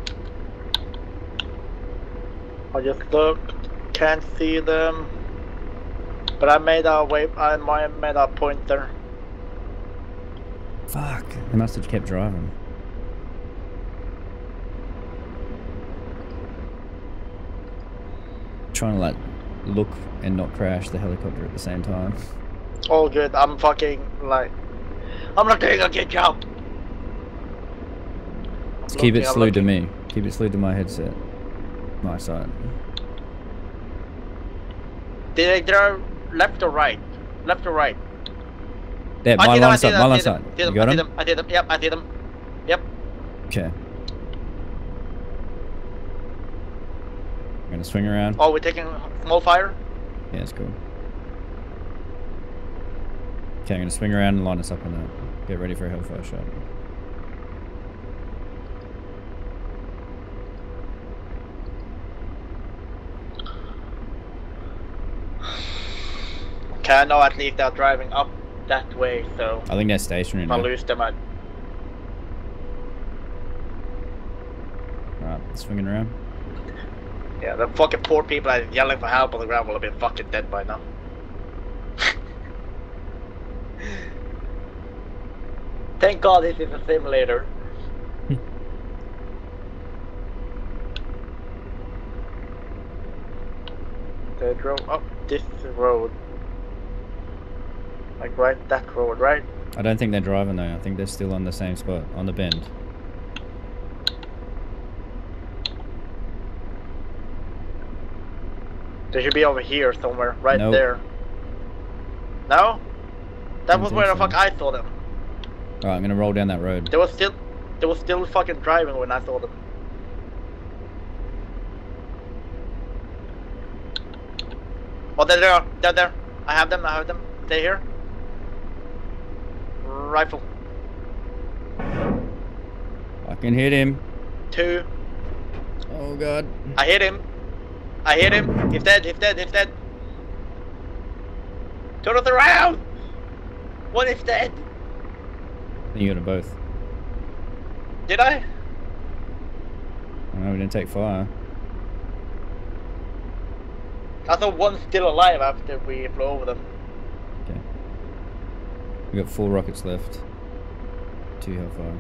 I just looked, can't see them. But I made our way, I made our point there. Fuck. They must have kept driving. Trying to like look and not crash the helicopter at the same time. All good. I'm fucking like, I'm not doing a good job. Keep looking, it I'm slewed looking. to me. Keep it slewed to my headset. My side. Did they drive left or right? Left or right? There, my line side. My line side. You got him? I did them. Yep, I did them. Yep. Okay. I'm gonna swing around. Oh, we're taking small fire? Yeah, it's cool. Okay, I'm gonna swing around and line us up on that. Get ready for a hellfire shot. Okay, I know at least they're driving up that way, so... I think they're stationary now. I'll lose them at... Alright, swinging around. Yeah, the fucking poor people that are yelling for help on the ground will have been fucking dead by now. Thank God this is a simulator. They drove up this road. Like right that road, right? I don't think they're driving though, I think they're still on the same spot, on the bend. They should be over here somewhere, right nope. there. No? That Don't was where so. the fuck I saw them. Alright, I'm gonna roll down that road. They were still they were still fucking driving when I saw them. Oh they're there, they're there. I have them, I have them. Stay here. Rifle. I can hit him. Two. Oh god. I hit him. I hit him. He's dead. He's dead. He's dead. Turn it around. One is dead. You got them both. Did I? No, we didn't take fire. I thought one's still alive after we flew over them. Okay. We got four rockets left. Two hellfire.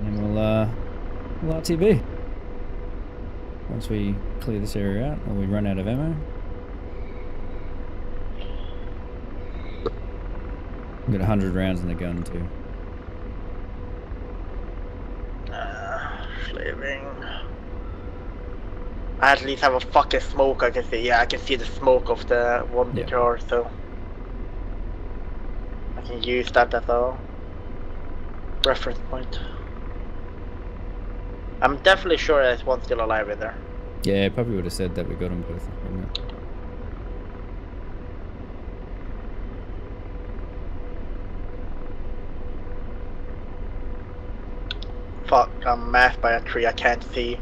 And we'll, uh, we'll R T B. Once we clear this area out, or we run out of ammo. We've got one hundred rounds in the gun, too. Uh, slaving. I at least have a fucking smoke, I can see. Yeah, I can see the smoke of the one B T R, yeah. So I can use that as a reference point. I'm definitely sure there's one still alive in there. Yeah, it probably would have said that we got them both. Wouldn't it? Fuck, I'm masked by a tree, I can't see.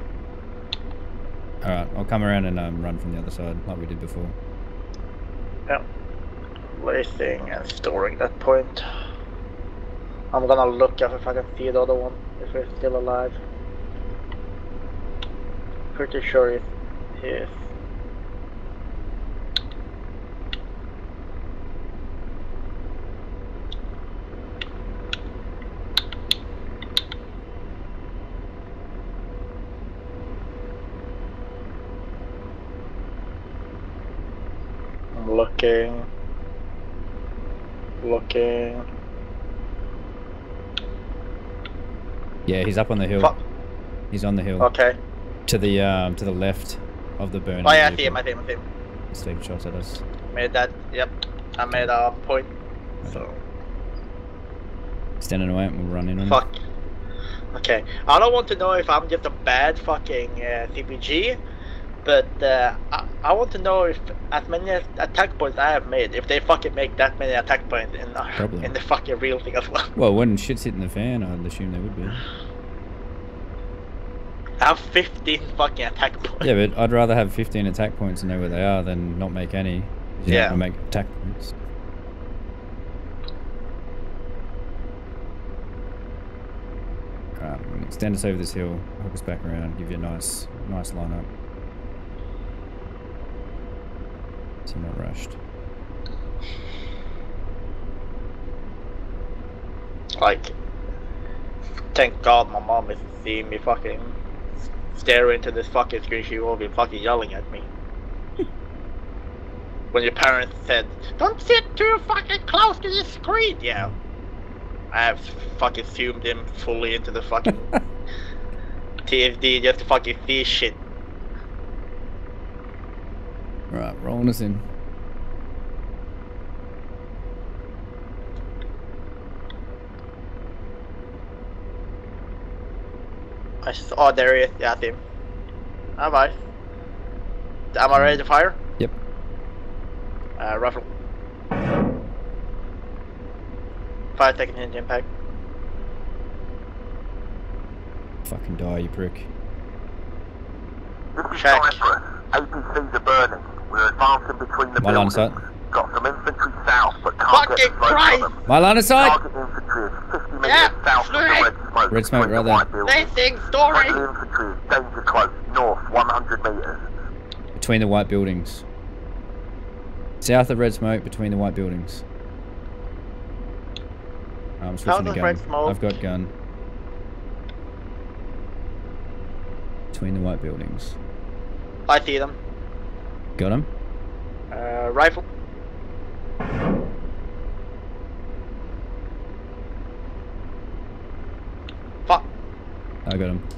Alright, I'll come around and um, run from the other side, like we did before. Yep. Placing and storing that point. I'm gonna look if I can see the other one, if it's still alive. Pretty sure it is. I'm looking, looking. Yeah, he's up on the hill. Fuck. He's on the hill. Okay. To the um, to the left of the burner. Oh yeah, I see him, I see him, I see him. He's taking shots at us. Made that, yep. I made a point, okay. So... Standing away and we'll run in on Fuck. him. Fuck. Okay, I don't want to know if I'm just a bad fucking uh, C P G, but uh, I, I want to know if as many attack points I have made, if they fucking make that many attack points in, uh, in the fucking real thing as well. Well, when shit's hitting the fan, I'd assume they would be. Have fifteen fucking attack points. Yeah, but I'd rather have fifteen attack points and know where they are than not make any. Yeah. Not make attack points. Alright, we're gonna extend us over this hill, hook us back around, give you a nice, nice lineup. So not rushed. Like, thank God my mom isn't seeing me fucking stare into this fucking screen. She will be fucking yelling at me. When your parents said, "Don't sit too fucking close to this screen," yeah, I have fucking zoomed in fully into the fucking T S D just to fucking see shit. Right, rolling us in. I just, oh, there he is. Yeah, team. How about it? Am I ready to fire? Yep. Uh, rifle. Five second hinge impact. Fucking die, you prick. Check. A P Cs are burning. We're advancing between the buildings. My line of sight. Got some infantry south, but can't get the smoke from them. My line of sight. Target infantry is fifty metres yeah, south of the red smoke. Red smoke right there. They think story. Infantry is danger close, north one hundred metres. Between the white buildings. South of red smoke, between the white buildings. I'm switching the gun. I've got gun. Between the white buildings. I see them. Got him. Uh, rifle. Fuck. I got him.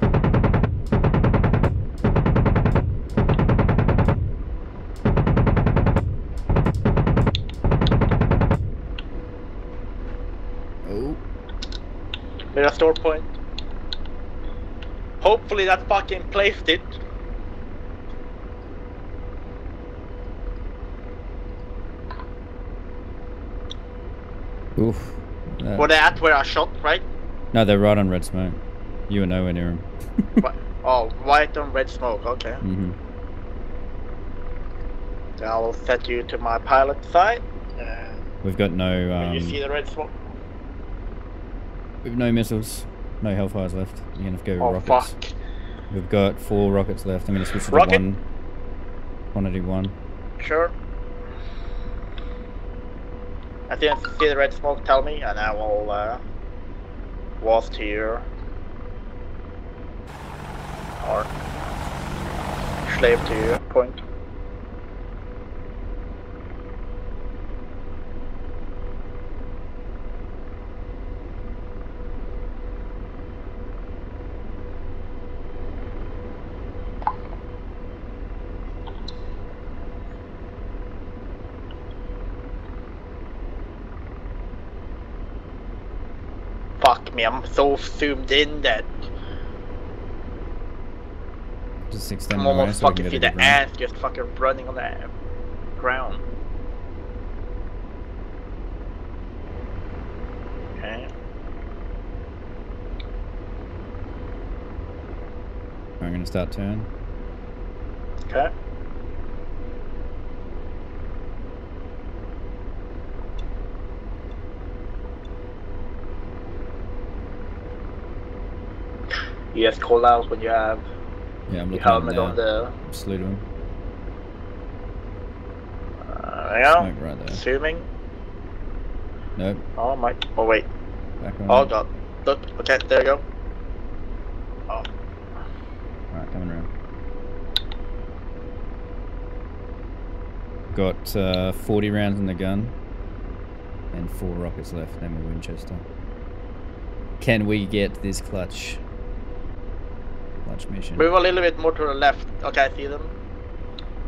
Oh. There's a store point. Hopefully that fucking placed it. Oof. That... Well, that's where I shot, right? No, they're right on red smoke. You were nowhere near them. Oh, right on red smoke, okay. Mm-hmm. Then I will set you to my pilot side. Uh, We've got no... Um, you see the red smoke? We've no missiles. No Hellfires left. You're gonna have to go with oh, rockets. Fuck. We've got four rockets left. I'm gonna switch to rocket. One. One to do one. Sure. I didn't see the red smoke, tell me, and I will uh, walk to your or slave to your point. Fuck me, I'm so zoomed in that just extend I'm almost so fucking see the ass just fucking running on the ground. Okay. I'm gonna start turn. Okay. You just call out when you have yeah, I'm your helmet on there. Salute him. Uh, there you go. Right there. Zooming. Nope. Oh my. Oh wait. Back on. Oh god. Look. Okay, there you go. Oh. Alright, coming around. Got uh, forty rounds in the gun. And four rockets left, then we're Winchester. Can we get this clutch? Mission. Move a little bit more to the left. Okay, I see them.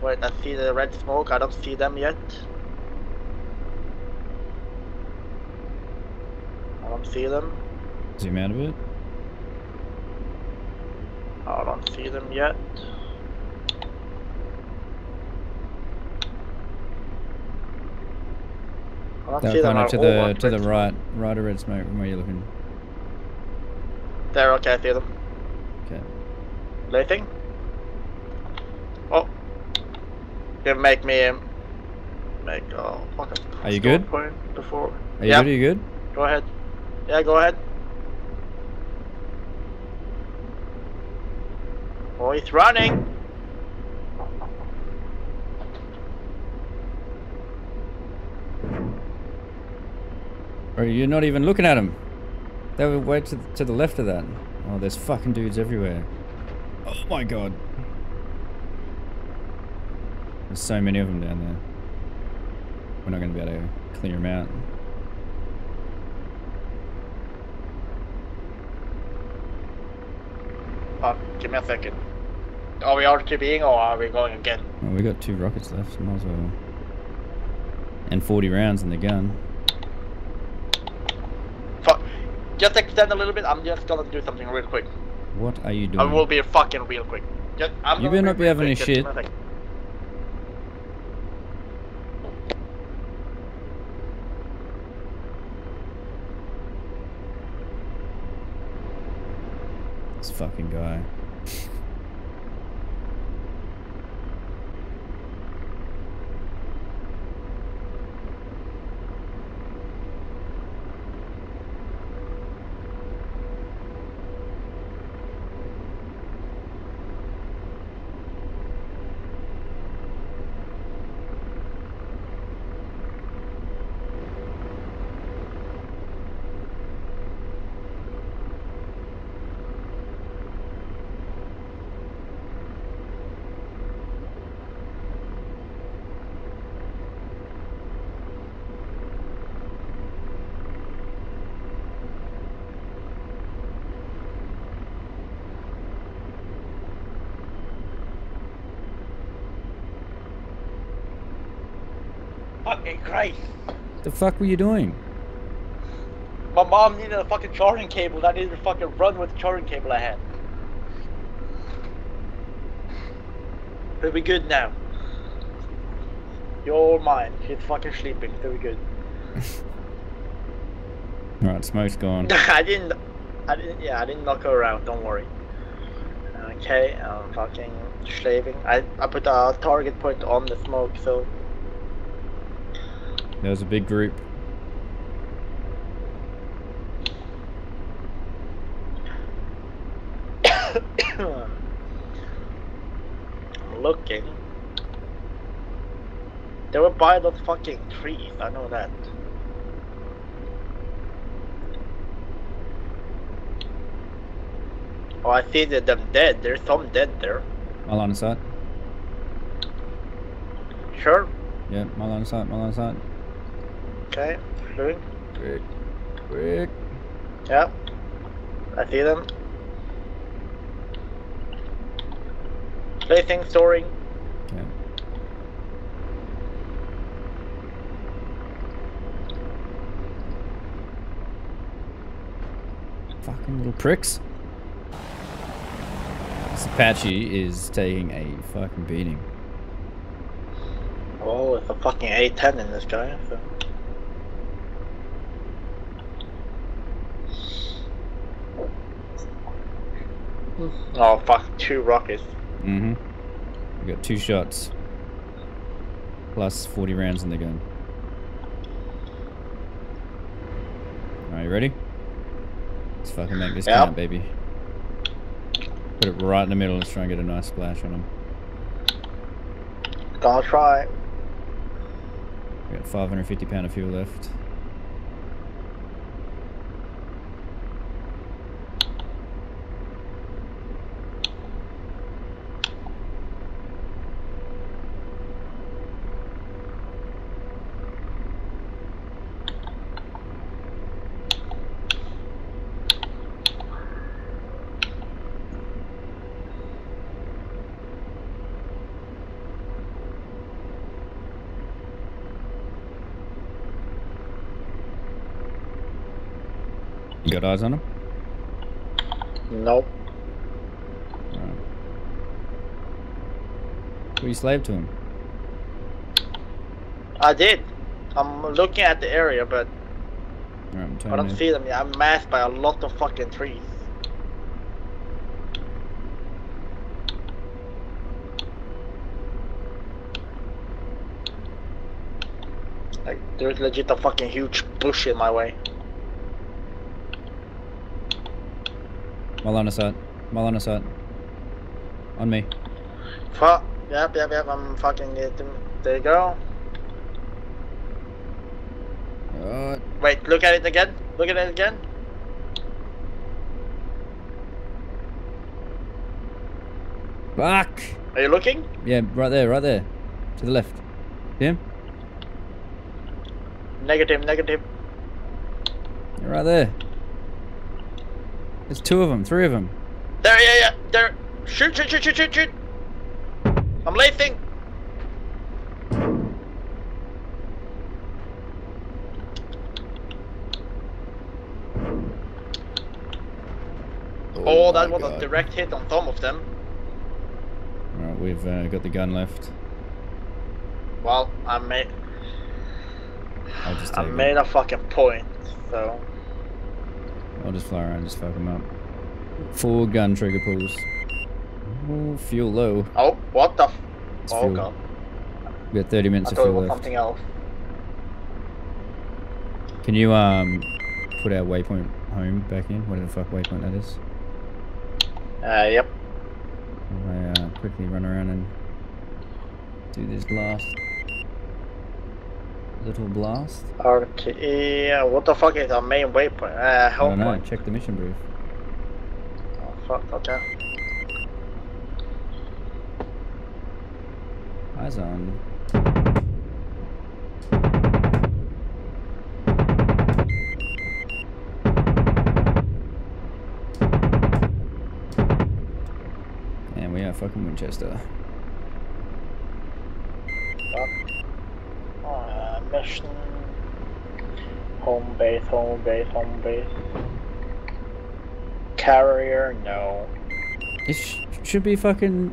Wait, I see the red smoke. I don't see them yet. I don't see them. Zoom out of it. I don't see them yet. I don't They're see them. Up to the to the right, right of red smoke. Where are you looking? There. Okay, I see them. Okay. Lighting. Oh, you make me um, make oh fuck it. Are you good? Point before. Are you yep. good? Are you good? Go ahead. Yeah, go ahead. Oh, he's running. Or you're not even looking at him. They were way to, to the left of that. Oh, there's fucking dudes everywhere. Oh my god. There's so many of them down there. We're not going to be able to clear them out. Oh, give me a second. Are we R T B-ing or are we going again? Well, we got two rockets left, so might as well. And forty rounds in the gun. Just extend a little bit. I'm just gonna do something real quick. What are you doing? I will be fucking real quick. Just, I'm you better not be having any shit. This fucking guy. Fucking Christ! The fuck were you doing? My mom needed a fucking charging cable. I needed to fucking run with the charging cable I had. It'll be good now. You're mine. She's fucking sleeping. It'll be good. Alright, smoke's gone. I didn't. I didn't. Yeah, I didn't knock her around. Don't worry. Okay, I'm fucking shaving. I I put a target point on the smoke, so. There was a big group. Looking. They were by those fucking trees, I know that. Oh, I see that them dead. There's some dead there. My line of sight. Sure? Yeah, my line of sight, my line of sight. Okay, shoot. Quick, quick. Yep, I see them. Placing, storing. Okay. Fucking little pricks. This Apache is taking a fucking beating. Oh, it's a fucking A ten in this guy. So. Oh fuck, two rockets. Mm-hmm. We got two shots. Plus forty rounds in the gun. Are you ready? Let's fucking make this yep. count, baby. Put it right in the middle and try and get a nice splash on him. I'll try. We got five hundred fifty pound of fuel left. You got eyes on him? Nope. Right. Were you slave to him? I did. I'm looking at the area, but right, I'm I don't in. see them. I'm masked by a lot of fucking trees. Like, there's legit a fucking huge bush in my way. Malonasat. Malonasat. On me. Fuck. Yep, yep, yep. I'm fucking getting. There you go. Uh, Wait, look at it again. Look at it again. Fuck. Are you looking? Yeah, right there, right there. To the left. See him? Negative, negative. You're right there. There's two of them, three of them. There, yeah, yeah. There. Shoot, shoot, shoot, shoot, shoot, shoot. I'm lathing. Oh, oh that was God. A direct hit on some of them. Alright, we've uh, got the gun left. Well, I made... I'll just take I made it. a fucking point, so... I'll just fly around and just fuck them up. Four gun trigger pulls. Ooh, fuel low. Oh, what the f... It's oh fuel. God. We've got thirty minutes I of fuel left. I thought it was something else. Can you, um... put our waypoint home back in? Whatever the fuck waypoint that is. Uh, yep. I, uh, quickly run around and... do this blast. Little blast. Okay, yeah, what the fuck is our main waypoint? Uh, help I don't know, point. Check the mission brief. Oh fuck, okay. Eyes on. And we are fucking Winchester. Uh, mission. Home base, home base, home base. Carrier, no. It sh should be fucking...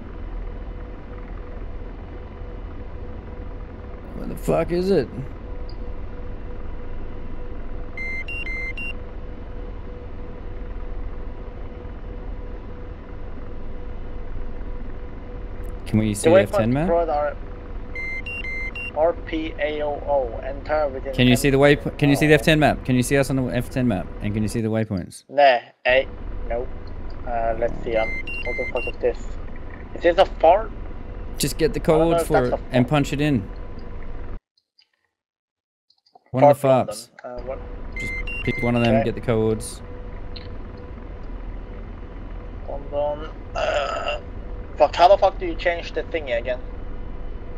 Where the fuck is it? Can we see the F ten map? R P A O O, enter within... Can you see the way? Can you see the F ten map? Can you see us on the F ten map? And can you see the waypoints? Nah, eh, no. Uh, let's see, um, what the fuck is this? Is this a fart? Just get the code for it and punch it in. One of the farps. Uh, what? Just pick one of them, okay. Get the codes. Hold on. Uh, fuck, how the fuck do you change the thingy again?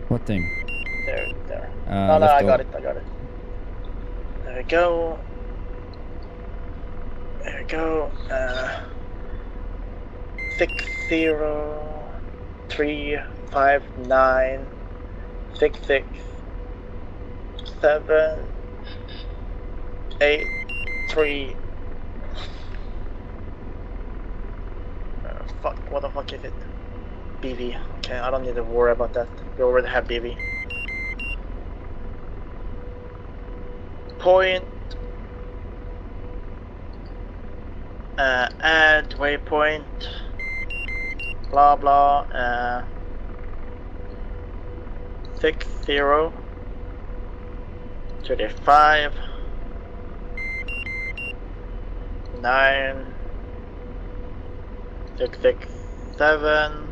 What thing? There, there. Uh, no, no, I door. got it, I got it. There we go. There we go. Uh, six zero three five nine six six seven eight three. Uh, fuck! What the fuck is it? B V. Okay, I don't need to worry about that. We already have B V. Point. Uh, add waypoint. Blah blah. Uh, six zero. Thirty-five. Nine. Six six seven.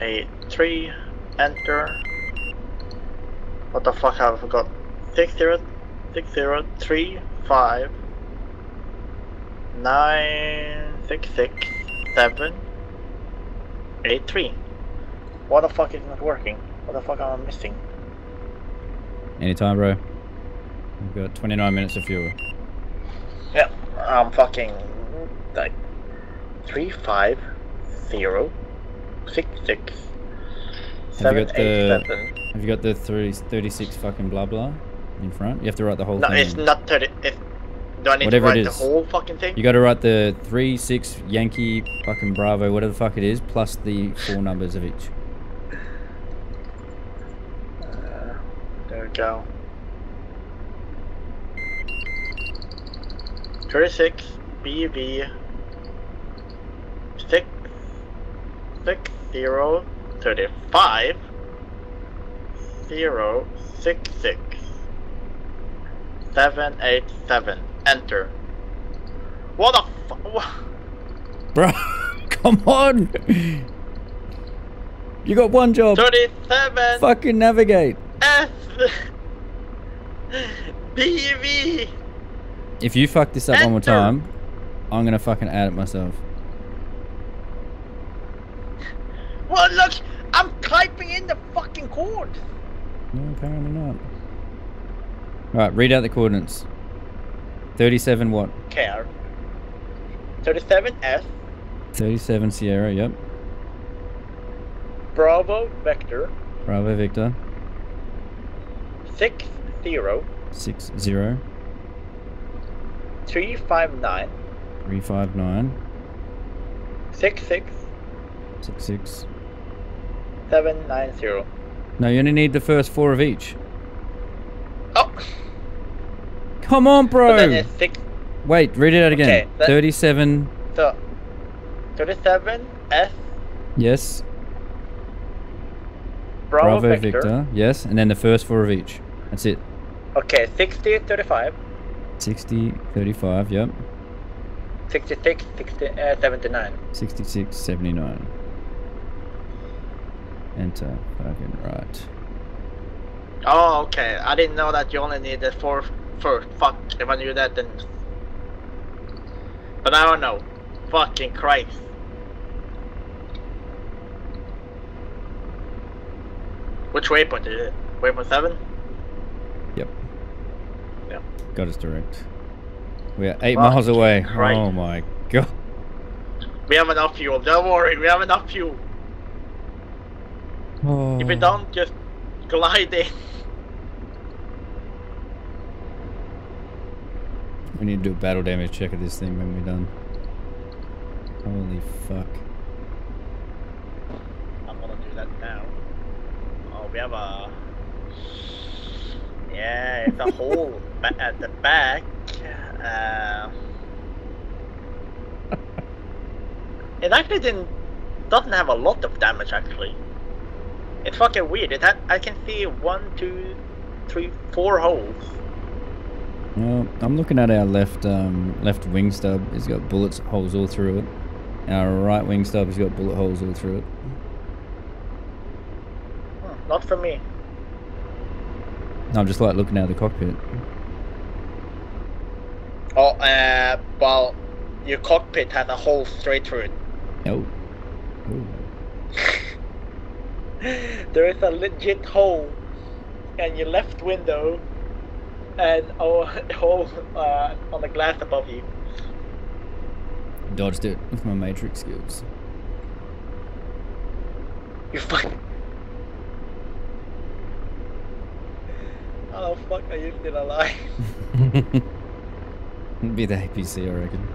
Eight three. Enter. What the fuck have I forgot? Six zero, six zero, three five, nine six six seven, eight three. What the fuck is not working? What the fuck am I missing? Anytime, bro. We've got twenty-nine minutes of fuel. Yep, I'm fucking like three five zero, six six seven eight seven. Have you got the thirty-six fucking blah blah? In front? You have to write the whole no, thing. No, it's not thirty. If, do I need whatever to write the whole fucking thing? You gotta write the three, six, Yankee, fucking Bravo, whatever the fuck it is, plus the four numbers of each. Uh, there we go. thirty-six, B V, six, six, zero, thirty-five, zero six six seven eight seven. Enter. What the fuck? Bro, come on. You got one job. thirty-seven. Fucking navigate. S. B V. If you fuck this up Enter. One more time, I'm gonna fucking add it myself. Well, look, I'm typing in the fucking coordinates. No, apparently not. Alright, read out the coordinates. thirty-seven what? Care. thirty-seven S. thirty-seven Sierra, yep. Bravo Vector. Bravo Vector. Six zero. Six zero. Three five nine. Three five nine. Six six. Six six. Seven nine zero. No, you only need the first four of each. Oh. Come on, bro. So then six. Wait, read it out again. Okay, that, thirty-seven. So. Thirty-seven S. Yes. Bravo, Bravo Victor. Victor. Yes, and then the first four of each. That's it. Okay, sixty thirty-five. Sixty thirty-five. Yep. Sixty-six sixty uh, seventy-nine. Sixty-six seventy-nine. Enter. Fucking right. Oh, okay. I didn't know that you only needed four. For fuck, if I knew that, then. But I don't know. Fucking Christ. Which waypoint is it? Waypoint seven? Yep. Yep. Got us direct. We are eight fucking miles away. Christ. Oh my god. We have enough fuel. Don't worry, we have enough fuel. Oh. If we don't, just glide in. We need to do a battle damage check of this thing when we're done. Holy fuck. I'm gonna do that now. Oh, we have a... Yeah, it's a hole at the back. Uh... It actually didn't... doesn't have a lot of damage, actually. It's fucking weird. It had, I can see one, two, three, four holes. Well, I'm looking at our left um, left wing stub. It's got bullet holes all through it. Our right wing stub has got bullet holes all through it. Hmm, not for me. I'm just like looking out of the cockpit. Oh, uh, well, your cockpit has a hole straight through it. Oh. There is a legit hole in your left window. And oh, hole uh, on the glass above you. Dodged it with my matrix skills. You fuck. How the fuck are you still alive? It'd be the A P C, I reckon.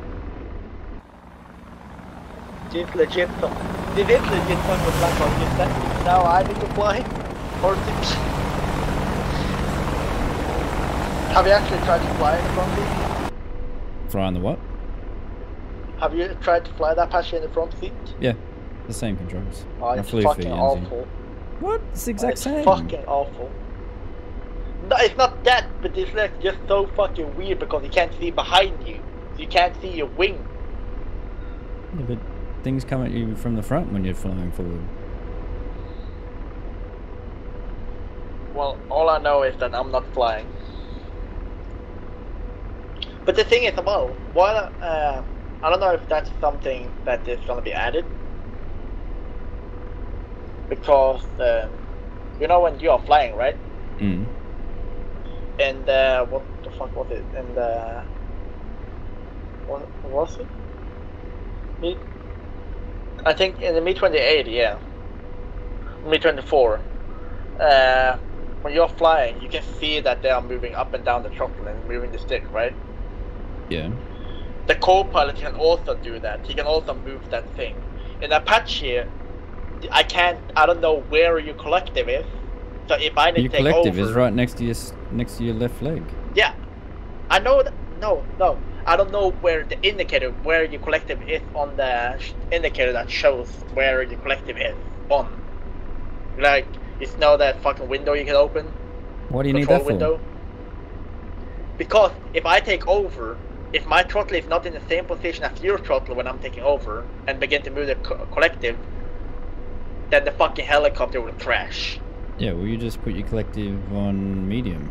This legit. This is legit from the Blackhawk. Is that now I need to fly? Or did. Have you actually tried to fly in front seat? Fly on the what? Have you tried to fly the Apache in the front seat? Yeah, the same controls. Oh, it's fucking awful. What? It's the exact same. It's fucking awful. No, it's not that, but it's like just so fucking weird because you can't see behind you. You can't see your wing. Yeah, but things come at you from the front when you're flying forward. Well, all I know is that I'm not flying. But the thing is about what uh, I don't know if that's something that is gonna be added, because uh, you know when you are flying, right? Mm. And uh, what the fuck was it? And uh, what was it? Me, I think in the Mi twenty-eight, yeah, Mi twenty-four. Uh, when you're flying, you can see that they are moving up and down the throttle and moving the stick, right? Yeah. The co-pilot can also do that. He can also move that thing. In Apache, I can't. I don't know where your collective is. So if I need your to take over, your collective is right next to your next to your left leg. Yeah, I know that. No, no, I don't know where the indicator, where your collective is on the indicator that shows where your collective is on. Like You know that fucking window you can open? What do you Control need that window? for? Because if I take over, if my throttle is not in the same position as your throttle when I'm taking over and begin to move the co collective, then the fucking helicopter will crash. Yeah, well you just put your collective on medium,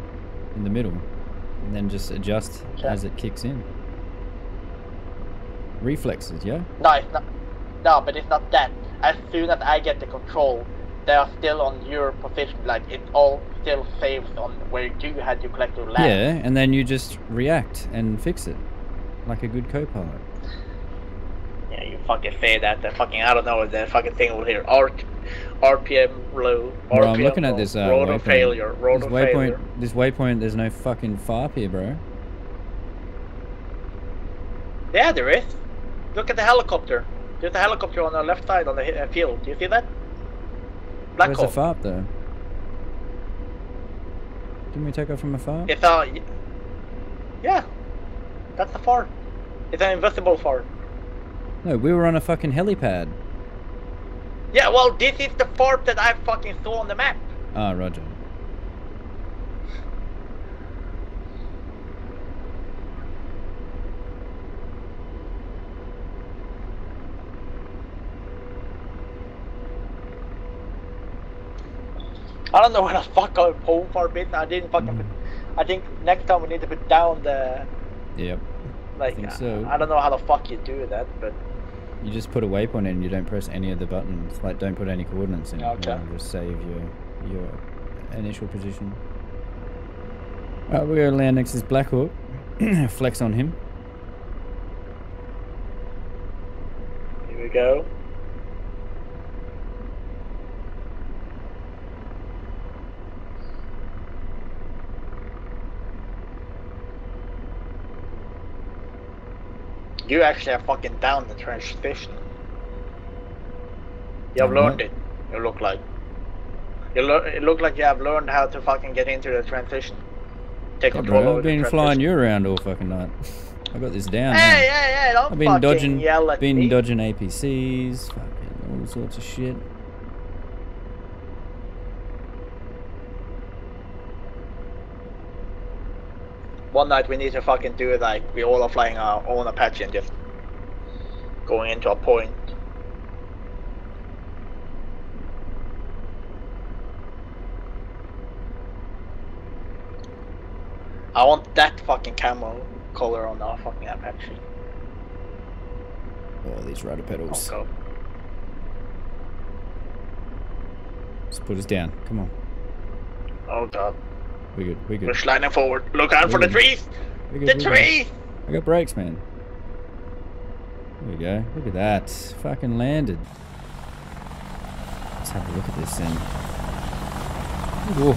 in the middle, and then just adjust yeah. as it kicks in. Reflexes, yeah? No, it's not. No, but it's not that. As soon as I get the control, they are still on your position, like it all still saves on where you had your collective land. Yeah, and then you just react and fix it, like a good co-pilot. Yeah, you fucking say that, that fucking, I don't know, that fucking thing over here, R P M low, R P M well, I'm looking low, at this, uh, rotor failure, rotor this waypoint, failure. This waypoint, there's no fucking FARP here, bro. Yeah, there is. Look at the helicopter. There's a helicopter on the left side on the field, do you see that? Blackhawk. Where's the FARP though? Didn't we take off from a FARP? It's a... Yeah. That's the FARP. It's an invisible FARP. No, we were on a fucking helipad. Yeah, well this is the FARP that I fucking saw on the map. Ah, roger. I don't know where the fuck I'm home for a bit. I didn't fucking put, I think next time we need to put down the... Yep. Like, I, think so. I, I don't know how the fuck you do that, but... You just put a waypoint in and you don't press any of the buttons. Like, don't put any coordinates in. Okay. You know, just save your, your initial position. Alright, we're going to land next to this Blackhawk. Flex on him. Here we go. You actually are fucking down the transition. You have learned it, you look like. You lo it look like you have learned how to fucking get into the transition. Take yeah, control bro, over I've been the flying you around all fucking night. I got this down. Hey, hey, hey, don't I've been dodging, yell at been me. dodging A P Cs, fucking all sorts of shit. One night we need to fucking do it like we all are flying our own Apache and just going into a point. I want that fucking camo color on our fucking Apache. Oh, these rudder pedals. Oh, go. Just put us down. Come on. Oh god. We're good, we're good. We're sliding forward. Look out we're for good. the trees! Good, the trees! I got brakes, man. There we go. Look at that. Fucking landed. Let's have a look at this thing. Whoa.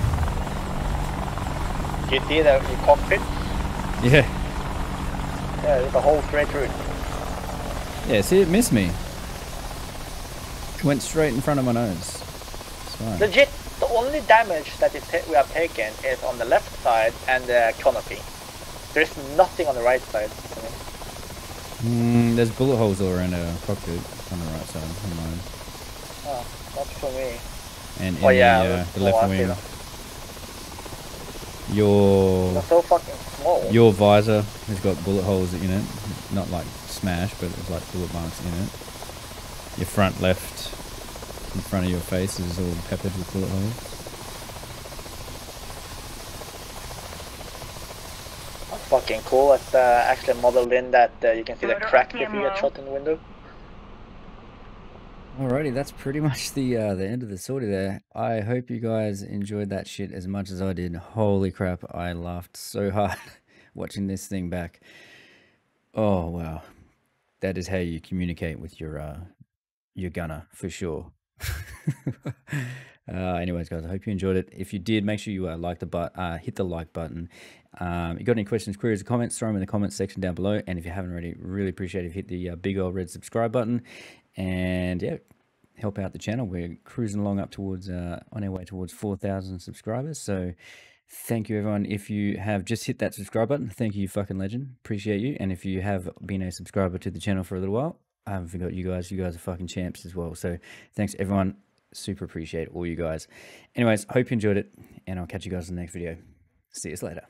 Did you see that in the cockpit? Yeah. Yeah, there's a hole straight through it. Yeah, see, it missed me. It went straight in front of my nose. Sorry. Legit! The only damage that is we have taken is on the left side and the canopy. There's nothing on the right side. Mm, there's bullet holes all around the cockpit on the right side. Never mind. Oh, that's for me. And in oh, yeah, the, uh, the left oh, wing. Your... They're so fucking small. Your visor has got bullet holes in it. Not like smash, but it's like bullet marks in it. Your front left... in front of your face is all peppered with bullet holes. That's fucking cool. It's uh, actually modeled in that uh, you can see the crack if you get shot in the window. Alrighty, that's pretty much the uh, the end of the sortie there. I hope you guys enjoyed that shit as much as I did. Holy crap, I laughed so hard watching this thing back. Oh wow, that is how you communicate with your uh, your gunner for sure. uh, anyways guys, I hope you enjoyed it. If you did, make sure you uh, like the but uh, hit the like button. Um, if you got any questions, queries, or comments, throw them in the comments section down below. And if you haven't already, really appreciate it if you hit the uh, big old red subscribe button. And yeah, help out the channel. We're cruising along up towards uh, on our way towards four thousand subscribers. So thank you everyone. If you have just hit that subscribe button, thank you, you fucking legend. Appreciate you. And if you have been a subscriber to the channel for a little while, I haven't forgot you guys. You guys are fucking champs as well. So thanks everyone. Super appreciate all you guys. Anyways, hope you enjoyed it, and I'll catch you guys in the next video. See you later.